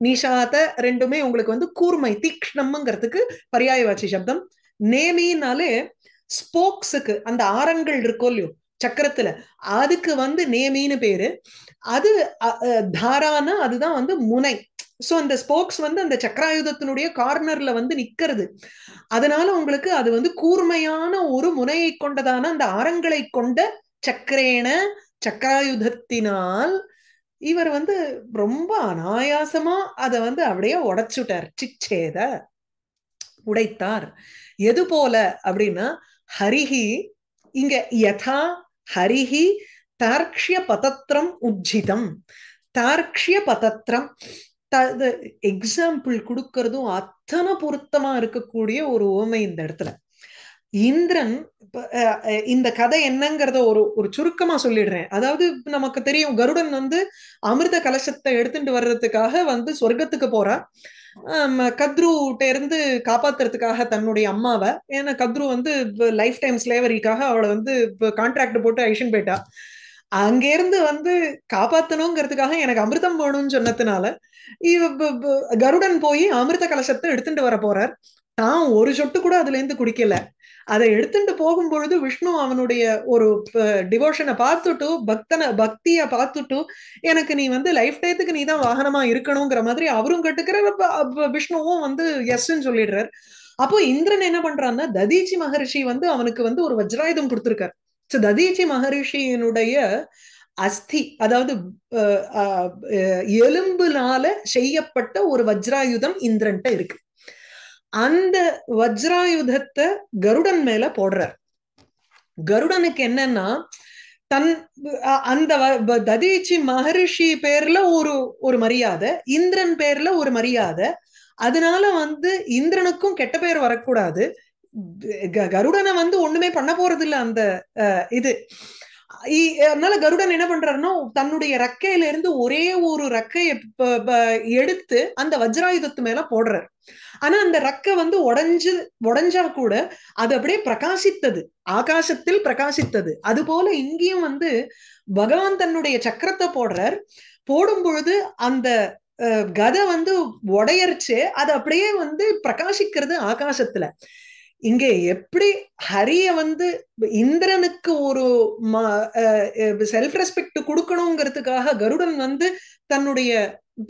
நிஷாத ரெண்டுமே உங்களுக்கு வந்து கூர்மை, தீக்ஷ்ணம்ங்கிறதுக்கு பரியாயவாச்சி சப்தம். நேமினாலே ஸ்போக்ஸுக்கு அந்த ஆரங்கள் இருக்கும் இல்லையோ சக்கரத்துல, அதுக்கு வந்து நேமின்னு பேரு. அது தாரானா அதுதான் வந்து முனை. சோ அந்த ஸ்போக்ஸ் வந்து அந்த சக்கராயுதத்தினுடைய கார்னர்ல வந்து நிக்கிறது. அதனால உங்களுக்கு அது வந்து கூர்மையான ஒரு முனையை கொண்டதான அந்த ஆரங்களை கொண்ட சக்கரேன சக்கராயுதத்தினால் இவர் வந்து ரொம்ப அனாயாசமா அதை வந்து அப்படியே உடைச்சுட்டார். சிச்சேத உடைத்தார். எது போல அப்படின்னா, ஹரிஹி இங்க யதா ஹரிஹி தார்க்ஷ்ய பதத்திரம் உஜ்ஜிதம். தார்க்ஷ்ய பதத்திரம் எக்ஸாம்பிள் கொடுக்கறதும் அத்தனை பொருத்தமா இருக்கக்கூடிய ஒரு ஓமை இந்த இடத்துல. இந்திரன் இந்த கதை என்னங்கிறத ஒரு சுருக்கமா சொல்லிடுறேன். அதாவது நமக்கு தெரியும், கருடன் வந்து அமிர்த கலசத்தை எடுத்துட்டு வர்றதுக்காக வந்து சொர்க்கத்துக்கு போறா. கத்ருட்ட இருந்து காப்பாத்துறதுக்காக தன்னுடைய அம்மாவை. ஏன்னா கத்ரு வந்து லைஃப் டைம் ஸ்லேவரிக்காக அவளை வந்து கான்ட்ராக்ட் போட்டு ஐஷன் போயிட்டா. அங்கிருந்து வந்து காப்பாத்தணுங்கிறதுக்காக எனக்கு அமிர்தம் வேணும்னு சொன்னதுனால கருடன் போய் அமிர்த கலசத்தை எடுத்துட்டு வர போறார். தான் ஒரு சொட்டு கூட அதுல இருந்து குடிக்கல. அதை எடுத்துட்டு போகும்பொழுது விஷ்ணு அவனுடைய ஒரு டிவோஷனை பார்த்துட்டு, பக்திய பார்த்துட்டு, எனக்கு நீ வந்து லைஃப் டைத்துக்கு நீ தான் வாகனமா இருக்கணுங்கிற மாதிரி அவரும் கேட்டுக்கிற, விஷ்ணுவும் வந்து எஸ்ன்னு சொல்லிடுறாரு. அப்போ இந்திரன் என்ன பண்றான்னா, ததீச்சி மகரிஷி வந்து அவனுக்கு வந்து ஒரு வஜ்ராயுதம் கொடுத்திருக்காரு. சோ ததீச்சி மகரிஷியினுடைய அஸ்தி, அதாவது எலும்புனால செய்யப்பட்ட ஒரு வஜ்ராயுதம் இந்திரன்ட்ட இருக்கு. அந்த வஜ்ராயுதத்தை கருடன் மேல போடுறார். கருடனுக்கு என்னன்னா, அந்த ததீச்சி மகரிஷி பேர்ல ஒரு மரியாதை, இந்திரன் பேர்ல ஒரு மரியாதை. அதனால வந்து இந்திரனுக்கும் கெட்ட பேர் வரக்கூடாது. கருடனை வந்து ஒண்ணுமே பண்ண போறது இல்லை அந்த இது. அதனால கருடன் என்ன பண்றாருன்னா, தன்னுடைய ரக்கையில இருந்து ஒரே ஒரு ரக்கையை எடுத்து அந்த வஜ்ராயுதத்து மேல போடுறாரு. ஆனா அந்த ரக்கை வந்து உடஞ்சா கூட அது அப்படியே பிரகாசித்தது, ஆகாசத்தில் பிரகாசித்தது. அது போல இங்கேயும் வந்து பகவான் தன்னுடைய சக்கரத்தை போடுறார். போடும் பொழுது அந்த கதை வந்து உடையர்ச்சு, அது அப்படியே வந்து பிரகாசிக்கிறது ஆகாசத்துல. இங்கே எப்படி ஹரிய வந்து இந்திரனுக்கு ஒரு செல்ஃப் ரெஸ்பெக்ட் கொடுக்கணுங்கிறதுக்காக கருடன் வந்து தன்னுடைய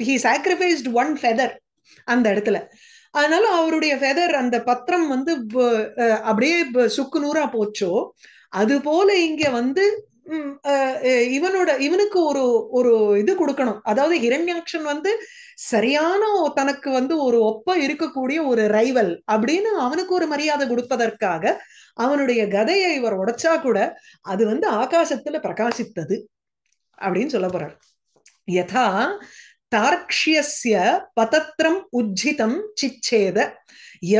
he sacrificed one feather அந்த இடத்துல. அதனால அவருடைய ஃபெதர் அந்த பத்திரம் வந்து அப்படியே சுக்கு நூறா போச்சோ, அது போல இங்க வந்து இவனுக்கு ஒரு இது கொடுக்கணும். அதாவது ஹிரண்யாக்ஷன் வந்து சரியான தனக்கு வந்து ஒரு ஒப்ப இருக்கக்கூடிய ஒரு ரைவல் அப்படின்னு அவனுக்கு ஒரு மரியாதை கொடுப்பதற்காக அவனுடைய கதையை இவர் உடைச்சா கூட அது வந்து ஆகாசத்துல பிரகாசித்தது அப்படின்னு சொல்ல போறார். யதா தார்க்ஷ்யஸ்ய பதத்திரம் உஜ்ஜிதம் சிச்சேத,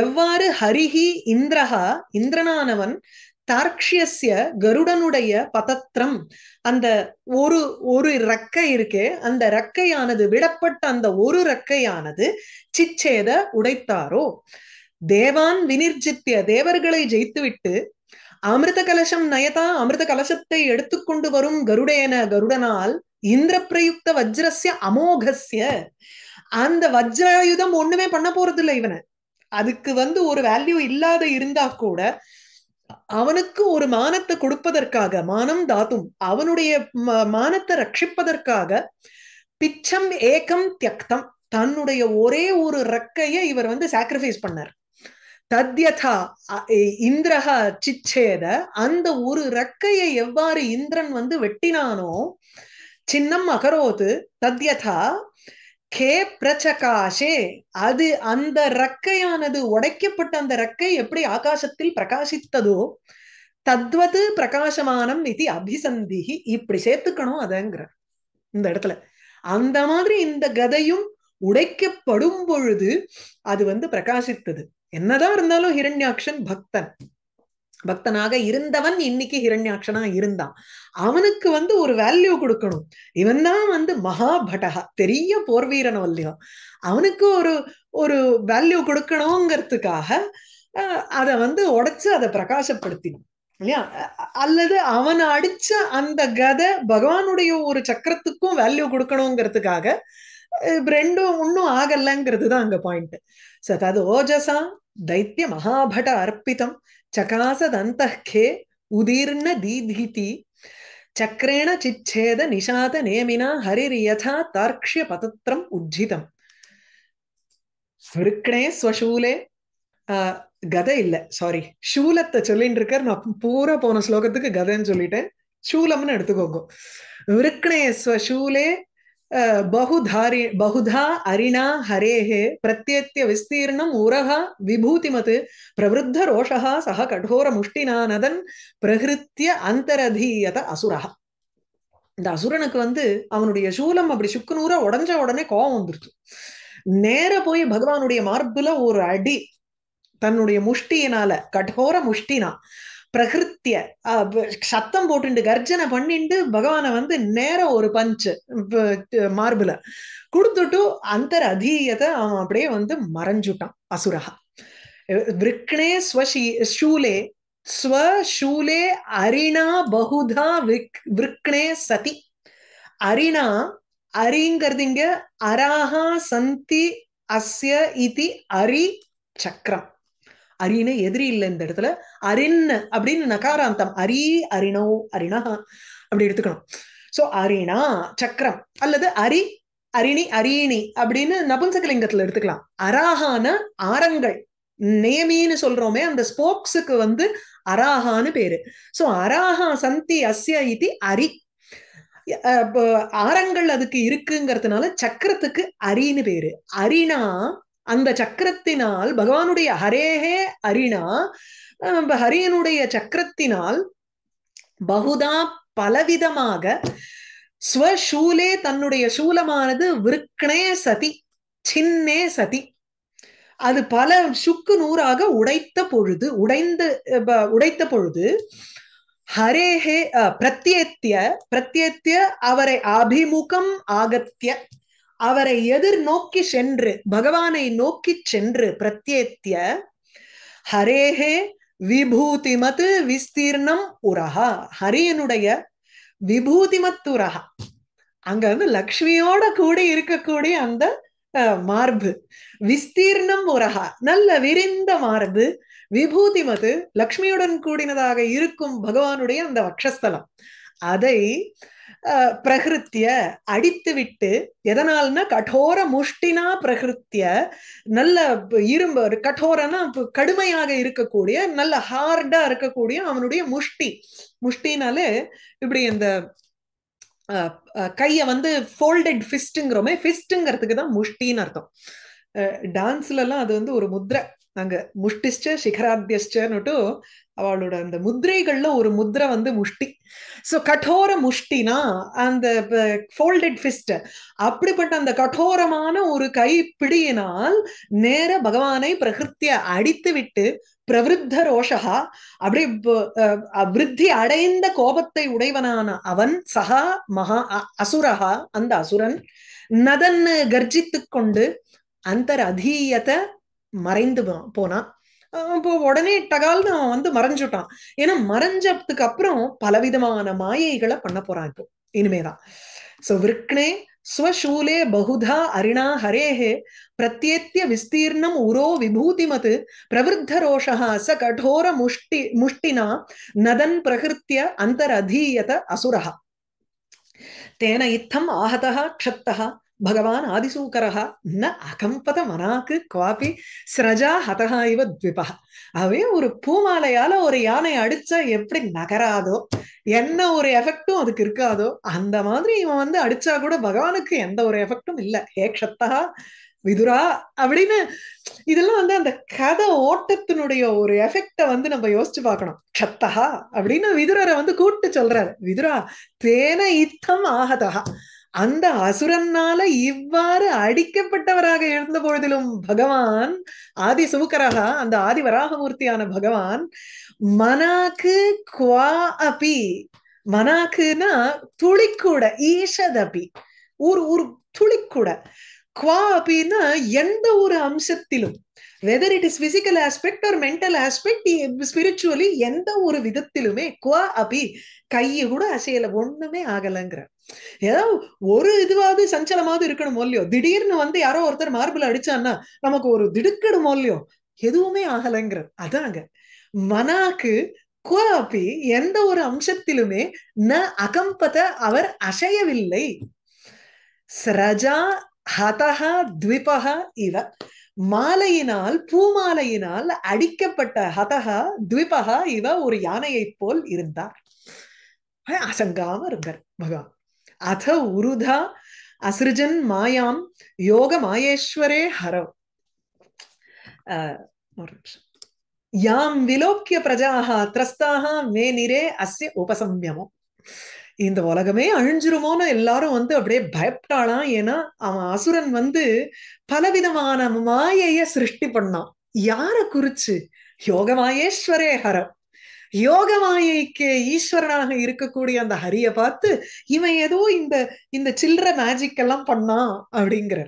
எவ்வாறு ஹரிஹி இந்திரஹா இந்திரனானவன் தார்க்ஷ்யஸ்ய கருடனுடைய பதத்திரம் அந்த ஒரு ரக்கை இருக்கே அந்த ரக்கையானது, விடப்பட்ட அந்த ஒரு ரக்கையானது சிச்சேத உடைத்தாரோ. தேவான் வினிர்ஜித்ய தேவர்களை ஜெயித்துவிட்டு, அமிர்த கலசம் நயதா அமிர்த கலசத்தை எடுத்துக்கொண்டு வரும் கருடேன கருடனால், இந்திர பிரயுக்த வஜ்ரஸ்ய அமோகஸ்ய அந்த வஜ்ராயுதம் ஒண்ணுமே பண்ண போறது இல்லை இவனை. அதுக்கு வந்து ஒரு வேல்யூ இல்லாத இருந்தா கூட அவனுக்கு ஒரு மானத்தை கொடுப்பதற்காக, மானம் தாத்தும் அவனுடைய மானத்தை ரட்சிப்பதற்காக, பிச்சம் ஏகம் தியக்தம் தன்னுடைய ஒரே ஒரு ரக்கையை இவர் வந்து சாக்ரிஃபைஸ் பண்ணார். தத்யதா இந்திரஹா சிச்சேத அந்த ஒரு ரக்கையை எவ்வாறு இந்திரன் வந்து வெட்டினானோ, சின்னம் அகரோது தத்யதா கே பிரச்சகாஷே அது அந்த ரக்கையானது உடைக்கப்பட்ட அந்த ரக்கை எப்படி ஆகாசத்தில் பிரகாசித்ததோ, தத்வது பிரகாசமானம் இது அபிசந்திஹி இப்படி சேர்த்துக்கணும் அதங்கிற இந்த இடத்துல. அந்த மாதிரி இந்த கதையும் உடைக்கப்படும் பொழுது அது வந்து பிரகாசித்தது. என்னதான் இருந்தாலும் ஹிரண்யாக்ஷன் பக்தன், பக்தனாக இருந்தவன் இன்னைக்கு ஹிரண்யாக்ஷனா இருந்தான். அவனுக்கு ஒரு வேல்யூ கொடுக்கணும். இவன் தான் மகாபடகா, பெரிய போர் வீரன் வல்லியா, அவனுக்கு ஒரு ஒரு வேல்யூ கொடுக்கணுங்கிறதுக்காக அதை உடைச்சு அதை பிரகாசப்படுத்தினான் இல்லையா? அல்லது அவன் அடிச்ச அந்த கதை பகவானுடைய ஒரு சக்கரத்துக்கும் வேல்யூ கொடுக்கணுங்கிறதுக்காக ரெண்டும் ஒன்னும் ஆகலங்கிறது தான் அங்க பாயிண்ட். சோ தது ஓஜசா दैत्य महाभट अर्पितं चकासदन्तःखे उदीर्ण दीधीति चक्रेण चिच्छेद निशात नेमिना हरिर्यथा तार्क्ष्य पतत्रं उज्झितं विरुक्णे स्वशूले गद इल्ल सॉरी शूलत्त चोल्लिन्डिरुक्कर நான் பூரா போன ஸ்லோகத்துக்கு கதைன்னு சொல்லிட்டேன், சூலம்னு எடுத்துக்கோங்க. விருக்ணே ஸ்வசூலே बहुधारी बहुधा अरिणा हरेः प्रत्येत्य विस्तीर्णं उरः विभूतिमत् प्रवृद्ध रोषः सह कठोर मुष्टिना नदन् प्रहृत्य अंतरधीयत असुरः. இந்த அசுரனுக்கு அவனுடைய சூலம் அப்படி சுக்குநூறா உடஞ்ச உடனே கோபம் வந்துருச்சு. நேர போய் பகவானுடைய மார்புல ஒரு அடி தன்னுடைய முஷ்டியினால, கட்டோர முஷ்டினா பிரகிருத்திய சத்தம் போட்டு கர்ஜனை பண்ணிட்டு பகவான நேரம் ஒரு பஞ்சு மார்புல கொடுத்துட்டு அந்த அதீயத்தை அவன் அப்படியே மறைஞ்சுட்டான் அசுரஹா. விருக்ணே ஸ்வசூலே ஸ்வசூலே அரிணா பகுதா விருக்ணே சதி அரிணா அரிங்கிறதுங்க அராஹா சந்தி அஸ்ய இதி அரி சக்கரம். அரின்னு எதிரி இல்லை இந்த இடத்துல, அரின்னு அப்படின்னு நகாராந்தம் அரி அரிணோ அரிணா அப்படி எடுத்துக்கணும். சோ அரிணா சக்கரம் அல்லது அரி அரிணி அரிணி அப்படின்னு நபும்சகலிங்கத்துல எடுத்துக்கலாம். அராஹான ஆரங்கள், நேமின்னு சொல்றோமே அந்த ஸ்போக்ஸுக்கு அராஹான்னு பேரு. சோ அராஹா சந்தி அஸ்ய இதி அரி, ஆரங்கள் அதுக்கு இருக்குங்கிறதுனால சக்கரத்துக்கு அரின்னு பேரு. அரிணா அந்த சக்கரத்தினால் பகவானுடைய ஹரேஹே அரிணா ஹரியனுடைய சக்கரத்தினால் பகுதா பலவிதமாக ஸ்வசூலே தன்னுடைய சூலமானது விருக்ணே சதி சின்னே சதி அது பல சுக்கு நூறாக உடைத்த பொழுது ஹரேஹே பிரத்யேத்திய அவரை அபிமுகம் ஆகத்திய அவரை எதிர் நோக்கி சென்று பகவானை நோக்கி சென்று பிரத்யேத்திய ஹரேஹே விபூதிமத் விஸ்தீர்ணம் உரஹா ஹரியனுடைய விபூதிமத் உரஹா அங்க லக்ஷ்மியோட கூட இருக்கக்கூடிய அந்த மார்பு விஸ்தீர்ணம் உரஹா நல்ல விரிந்த மார்பு விபூதிமத் லக்ஷ்மியுடன் கூடினதாக இருக்கும் பகவானுடைய அந்த வக்ஷஸ்தலம் அதை பிரகிருத்திய அடித்து விட்டு எதனால்னா கடோர முஷ்டினா பிரகிருத்திய நல்ல இரும்பு கடோரனா கடுமையாக இருக்கக்கூடிய நல்ல ஹார்டா இருக்கக்கூடிய அவனுடைய முஷ்டினாலே இப்படி அந்த கைய ஃபோல்டட் ஃபிஸ்ட்ங்கிறோமே, ஃபிஸ்ட்ங்கிறதுக்கு தான் முஷ்டின்னு அர்த்தம். டான்ஸ்ல எல்லாம் அது ஒரு முத்ரை, நாங்க முஷ்டிச்ச சிகராத்தியச்சன்னுட்டு அவளோட அந்த முத்திரைகள்ல ஒரு முத்திரை முஷ்டி. சோ கடோர முஷ்டினா அந்த ஃபோல்டட் ஃபிஸ்ட், அப்படிப்பட்ட அந்த கடோரமான ஒரு கை பிடியினால் நேர பகவானை பிரகிருத்திய அடித்து விட்டு பிரவருத்த ரோஷகா அப்படி விருத்தி அடைந்த கோபத்தை உடையவனான அவன் சகா மகா அசுரஹா அந்த அசுரன் நதன் கர்ஜித்து கொண்டு அந்த அதீயத்தை மறைந்து போனான். இப்போ உடனே டகால்னு அவன் மறைஞ்சுட்டான். ஏன்னா மறைஞ்சதுக்கு அப்புறம் பலவிதமான மாயைகளை பண்ண போறான் இப்போ இனிமேதான். சோ விருக்ணே ஸ்வசூலே பகுதா அரிணா ஹரேஹே பிரத்யேத்திய விஸ்தீர்ணம் உரோ விபூதிமத் பிரவருத்த ரோஷஹா ச கடோர முஷ்டினா நதன் பிரகிருத்திய அந்தரதீயத அசுரஹா தேன இத்தம் ஆஹதஹ க்ஷப்தஹ பகவான் ஆதிசூக்கரஹ ந அகம்பத மனாக்கு காபி ஸ்ரஜா ஹதஹ இவ த்விபஹ. அவே ஒரு பூமாலையால ஒரு யானை அடிச்சா எப்படி நகராதோ, என்ன ஒரு எஃபெக்டும் அதுக்கு இருக்காதோ, அந்த மாதிரி இவன் அடிச்சா கூட பகவானுக்கு எந்த ஒரு எஃபெக்டும் இல்லை. ஹே க்ஷப்தஹ விதுரா அப்படின்னு இதெல்லாம் அந்த கதை ஓட்டத்தினுடைய ஒரு எஃபெக்ட நம்ம யோசிச்சு பார்க்கணும். க்ஷப்தஹ அப்படின்னு விதுரரை கூப்பிட்டு சொல்றாரு, விதுரா தேன இத்தம் ஆஹதஹா அந்த அசுரனால இவ்வாறு அடிக்கப்பட்டவராக எழுந்த பொழுதிலும் பகவான் ஆதி சுமுகராக அந்த ஆதி வராகமூர்த்தியான பகவான் மனாக்கு குவா அபி மனாக்குனா துளிக்கூட ஈஷதபி ஒரு ஒரு துளிக்கூட குவா அபின்னா எந்த ஒரு அம்சத்திலும் whether it is physical aspect or mental aspect spiritually எந்த ஒரு விதத்திலுமே குவா அபி கையை கூட அசையல ஒண்ணுமே ஆகலங்கிற ஏதோ ஒரு இதுவாவது சஞ்சலமாவது இருக்கணும் இல்லையோ திடீர்னு வந்து யாரோ ஒருத்தர் மார்பிள் அடிச்சான்னா நமக்கு ஒரு திடுக்கிடும் இல்லையோ எதுவுமே ஆகலங்கிற அதாங்க மனாக்கு குவா அபி எந்த ஒரு அம்சத்திலுமே ந அகம்பத அவர் அசையவில்லை ஸ்ரஜா ஹதஹ த்விபஹ இவ மாலையினால் பூமாலையினால் அடிக்கப்பட்ட ஹதஹா த்விபஹா இவ ஒரு யானையைப் போல் இருந்தார் அசங்காம இருந்தார் பகவான் அத உருதா அசிருஜன் மாயாம் யோக மாயேஸ்வரே ஹரவ் யாம் விலோக்கிய பிரஜாஹா திரஸ்தாஹா மே நிரே அஸ்ய உபசம்யமோ இந்த உலகமே அழிஞ்சிருமோன்னு எல்லாரும் வந்து அப்படியே பயப்பட்டாலாம் ஏன்னா அவன் அசுரன் வந்து பலவிதமான மாயைய சிருஷ்டி பண்ணான் யார குறிச்சு யோகமாயேஸ்வரே ஹரம் யோகமாயைக்கு ஈஸ்வரனாக இருக்கக்கூடிய அந்த ஹரிய பார்த்து இவன் ஏதோ இந்த சில்லற மேஜிக் எல்லாம் பண்ணான் அப்படிங்கிற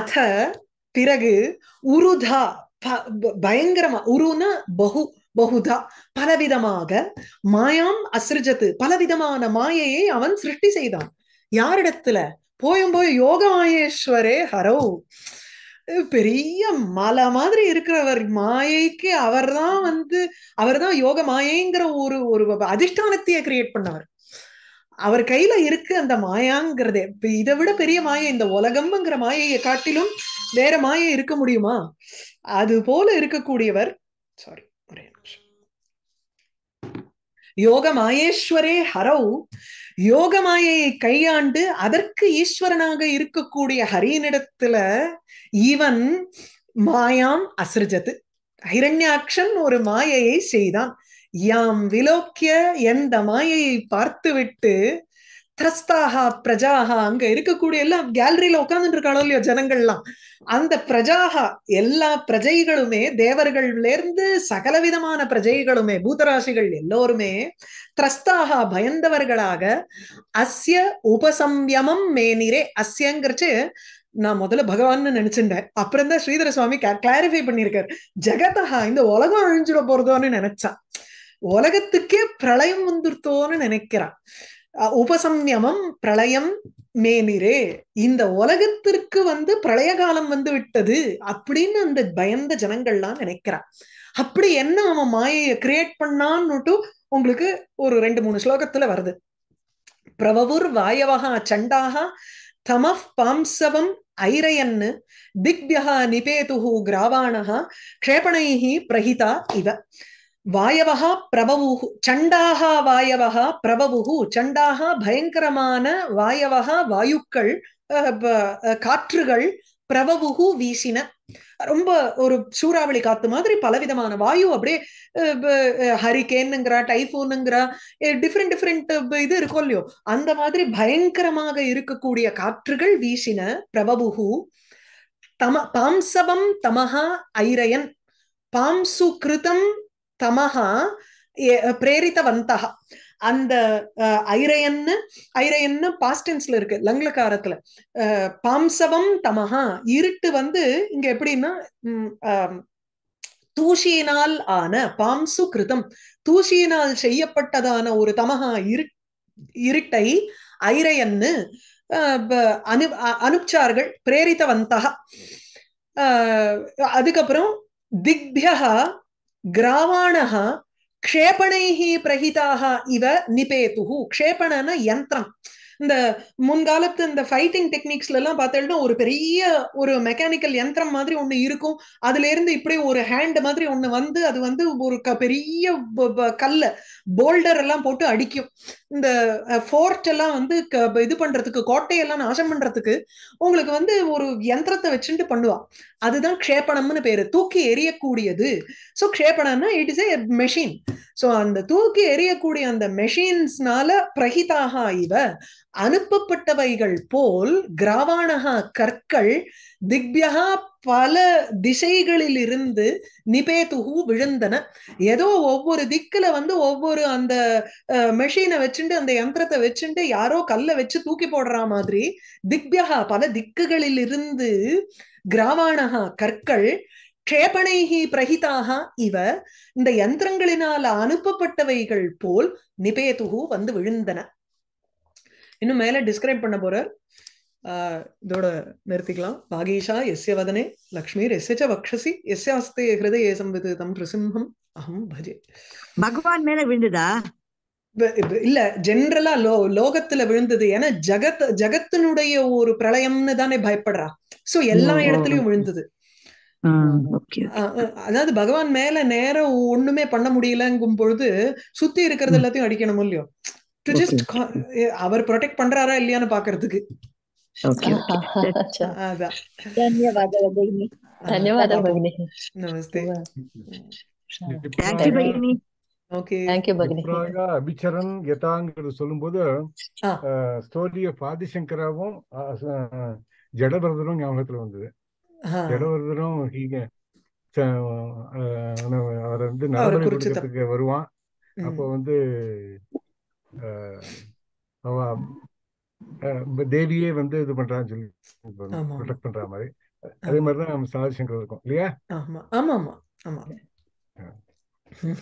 அத பிறகு உருதா பயங்கரமா உருன்னா பகு बहुधा பலவிதமாக மாயாம் அசிருஜத்து பலவிதமான மாயையை அவன் சிருஷ்டி செய்தான் யாரிடத்துல போயும் போய் யோகமாயேஸ்வரே ஹரோ பெரிய மலை மாதிரி இருக்கிறவர் மாயைக்கு அவர்தான் வந்து அவர்தான் யோக மாயைங்கிற ஒரு ஒரு அதிஷ்டானத்தையே கிரியேட் பண்ணவர் அவர் கையில இருக்கு அந்த மாயாங்கிறதே இதை விட பெரிய மாயை இந்த உலகம்ங்கிற மாயையை காட்டிலும் வேற மாயை இருக்க முடியுமா அது போல இருக்கக்கூடியவர் சாரி யோகமாயேஸ்வரே ஹரௌ யோகமாயை கையாண்டு அதற்கு ஈஸ்வரனாக இருக்கக்கூடிய ஹரியனிடத்துல இவன் மாயாம் அசிருஜத்து ஹிரண்யாக்ஷன் ஒரு மாயையை செய்தான் யாம் விலோக்கிய எந்த மாயையை பார்த்துவிட்டு திரஸ்தாகா பிரஜாகா அங்க இருக்கக்கூடிய எல்லாம் கேலரியில உட்கார்ந்துட்டு இருக்காளோ இல்லையோ ஜனங்கள்லாம் அந்த பிரஜாகா எல்லா பிரஜைகளுமே தேவர்கள்ல இருந்து சகலவிதமான பிரஜைகளுமே பூதராசிகள் எல்லோருமே திரஸ்தாகா பயந்தவர்களாக அஸ்ய உபசம்யமம் மேனிரே அஸ்யங்கிறச்சு நான் முதல்ல பகவான்னு நினைச்சிருந்தேன் அப்புறம் தான் ஸ்ரீதர சுவாமி கிளாரிஃபை பண்ணியிருக்காரு ஜெகதஹா இந்த உலகம் அழிஞ்சிட போறதோன்னு நினைச்சா உலகத்துக்கே பிரளயம் வந்துருத்தோன்னு நினைக்கிறான் உபசம்யமம் பிரளயம் மேனிரே இந்த உலகத்திற்கு வந்து பிரளய காலம் வந்து விட்டது அப்படின்னு அந்த பயந்த ஜனங்கள்லாம் நினைக்கிறான் அப்படி என்ன அவன் மாயையை கிரியேட் பண்ணான்னுட்டு உங்களுக்கு ஒரு 2-3 ஸ்லோகத்துல வருது பிரவவுர் வாயவகா சண்டாகா தமஃப் பாம்சவம் ஐரயன்னு திக்பியா நிபேதுஹு கிராவாணஹா க்ஷேபணைஹி பிரஹிதா இவ வாயவஹா பிரபவுஹு சண்டாஹா வாயவஹா பிரபவுஹு சண்டாஹா பயங்கரமான வாயவஹா வாயுக்கள் காற்றுகள் பிரபவுஹு வீசின ரொம்ப ஒரு சூறாவளி காத்து மாதிரி பலவிதமான வாயு அப்படியே ஹரிகேனுங்கிறா டைஃபூனுங்கிறா டிஃப்ரெண்ட் டிஃப்ரெண்ட் இது இருக்கும் இல்லையோ அந்த மாதிரி பயங்கரமாக இருக்கக்கூடிய காற்றுகள் வீசின பிரபவுஹு தம பாம்சபம் தமஹா ஐரயன் பாம்சு கிருதம் தமஹா பிரேரித்தவந்த அந்த ஐரயன்னு பாஸ்ட் டென்ஸ்ல இருக்கு லங்லகாரத்துல பாம்சவம் தமஹா இருட்டு வந்து இங்க எப்படின்னா தூசியினால் ஆன பாம்சு கிருதம் தூசியினால் செய்யப்பட்டதான ஒரு தமஹா இருட்டை ஐரயன்னு அனுப்சார்கள் பிரேரித்தவந்த அதுக்கப்புறம் திக்பியா கிராவாணஹா க்ஷேபணைஹி பிரஹிதாஹா இவ நிபேதுஹு க்ஷேபணன யந்திரம் இந்த முன்காலத்து இந்த ஃபைட்டிங் டெக்னிக்ஸ்ல எல்லாம் பார்த்தோம்னா ஒரு பெரிய ஒரு மெக்கானிக்கல் யந்திரம் மாதிரி ஒண்ணு இருக்கும் அதுல இருந்து இப்படி ஒரு ஹேண்ட் மாதிரி ஒண்ணு வந்து அது வந்து ஒரு பெரிய கல்ல போல்டர் எல்லாம் போட்டு அடிக்கும் இந்த ஃபோர்ட் எல்லாம் வந்து இது பண்றதுக்கு கோட்டையெல்லாம் நாசம் பண்றதுக்கு உங்களுக்கு வந்து ஒரு யந்திரத்தை வச்சுட்டு பண்ணுவா. அதுதான் க்ஷேபணம்னு பேரு, தூக்கி எரியக்கூடியது. ஸோ க்ஷேபணம்னா it is a machine. So அந்த தூக்கி எரியக்கூடிய அந்த மெஷின்ஸ்னால பிரகிதாக இவ அனுப்பப்பட்டவைகள் போல் கிராவாணகா கற்கள் திக்பியா பல திசைகளிலிருந்து நிபேதுகு விழுந்தன. ஏதோ ஒவ்வொரு திக்குல வந்து ஒவ்வொரு அந்த மெஷினை வச்சுட்டு அந்த யந்திரத்தை வச்சுட்டு யாரோ கல்லை வச்சு தூக்கி போடுற மாதிரி திக்பியா பல திக்குகளிலிருந்து கிராவாணகா கற்கள் க்ஷேபணைஹி பிரஹிதாக இவ இந்த யந்திரங்களினால் அனுப்பப்பட்டவைகள் போல் நிபேதுகு வந்து விழுந்தன. இன்னும் மேல டிஸ்கிரைப் பண்ண போற இதோட நிறுத்திக்கலாம். பாகீஷா எஸ்ய வதனே லக்ஷ்மீர் எஸ்ய வக்ஷசி எஸ்யாஸ்தே ஹிருதயே சம்விதிதம் த்ரிசிம்ஹம் அஹம் பஜே. பகவான் மேல விழுந்ததா இல்ல ஜெனரலா லோகத்துல விழுந்தது? ஏன்னா ஜகத்தினுடைய ஒரு பிரளயம்னு தானே பயப்படுறா. சோ எல்லா இடத்துலயும் விழுந்தது. அதாவது பகவான் மேல நேரம் ஒண்ணுமே பண்ண முடியலங்கும் பொழுது சுத்தி இருக்கிறது எல்லாத்தையும் அடிக்கணும் இல்லையோ? டு ஜஸ்ட் அவர் ப்ரொடெக்ட் பண்றாரா இல்லையான்னு பாக்குறதுக்கு. धन्यवाद भगिनी, धन्यवाद भगिनी, नमस्ते, थैंक यू भगिनी, ओके, थैंक यू भगिनी. प्रागा अभिचरण यतांगनु சொல்லும்போது ஸ்டோரி ஆஃப் ஆதிசங்கராவும் ஜடவர்தனும் ஞாபகத்துல வந்தது. ஜடவர்தனும் அவர் வந்து நாடகத்துக்கு வருவான். அப்ப வந்து தேவியே வந்து இது பண்றான்னு சொல்லி ப்ரொடெக்ட் பண்ற மாதிரி அதே மாதிரிதான் நம்ம சாதிசங்கர் இருக்கும் இல்லையா? ஆமா ஆமா ஆமா.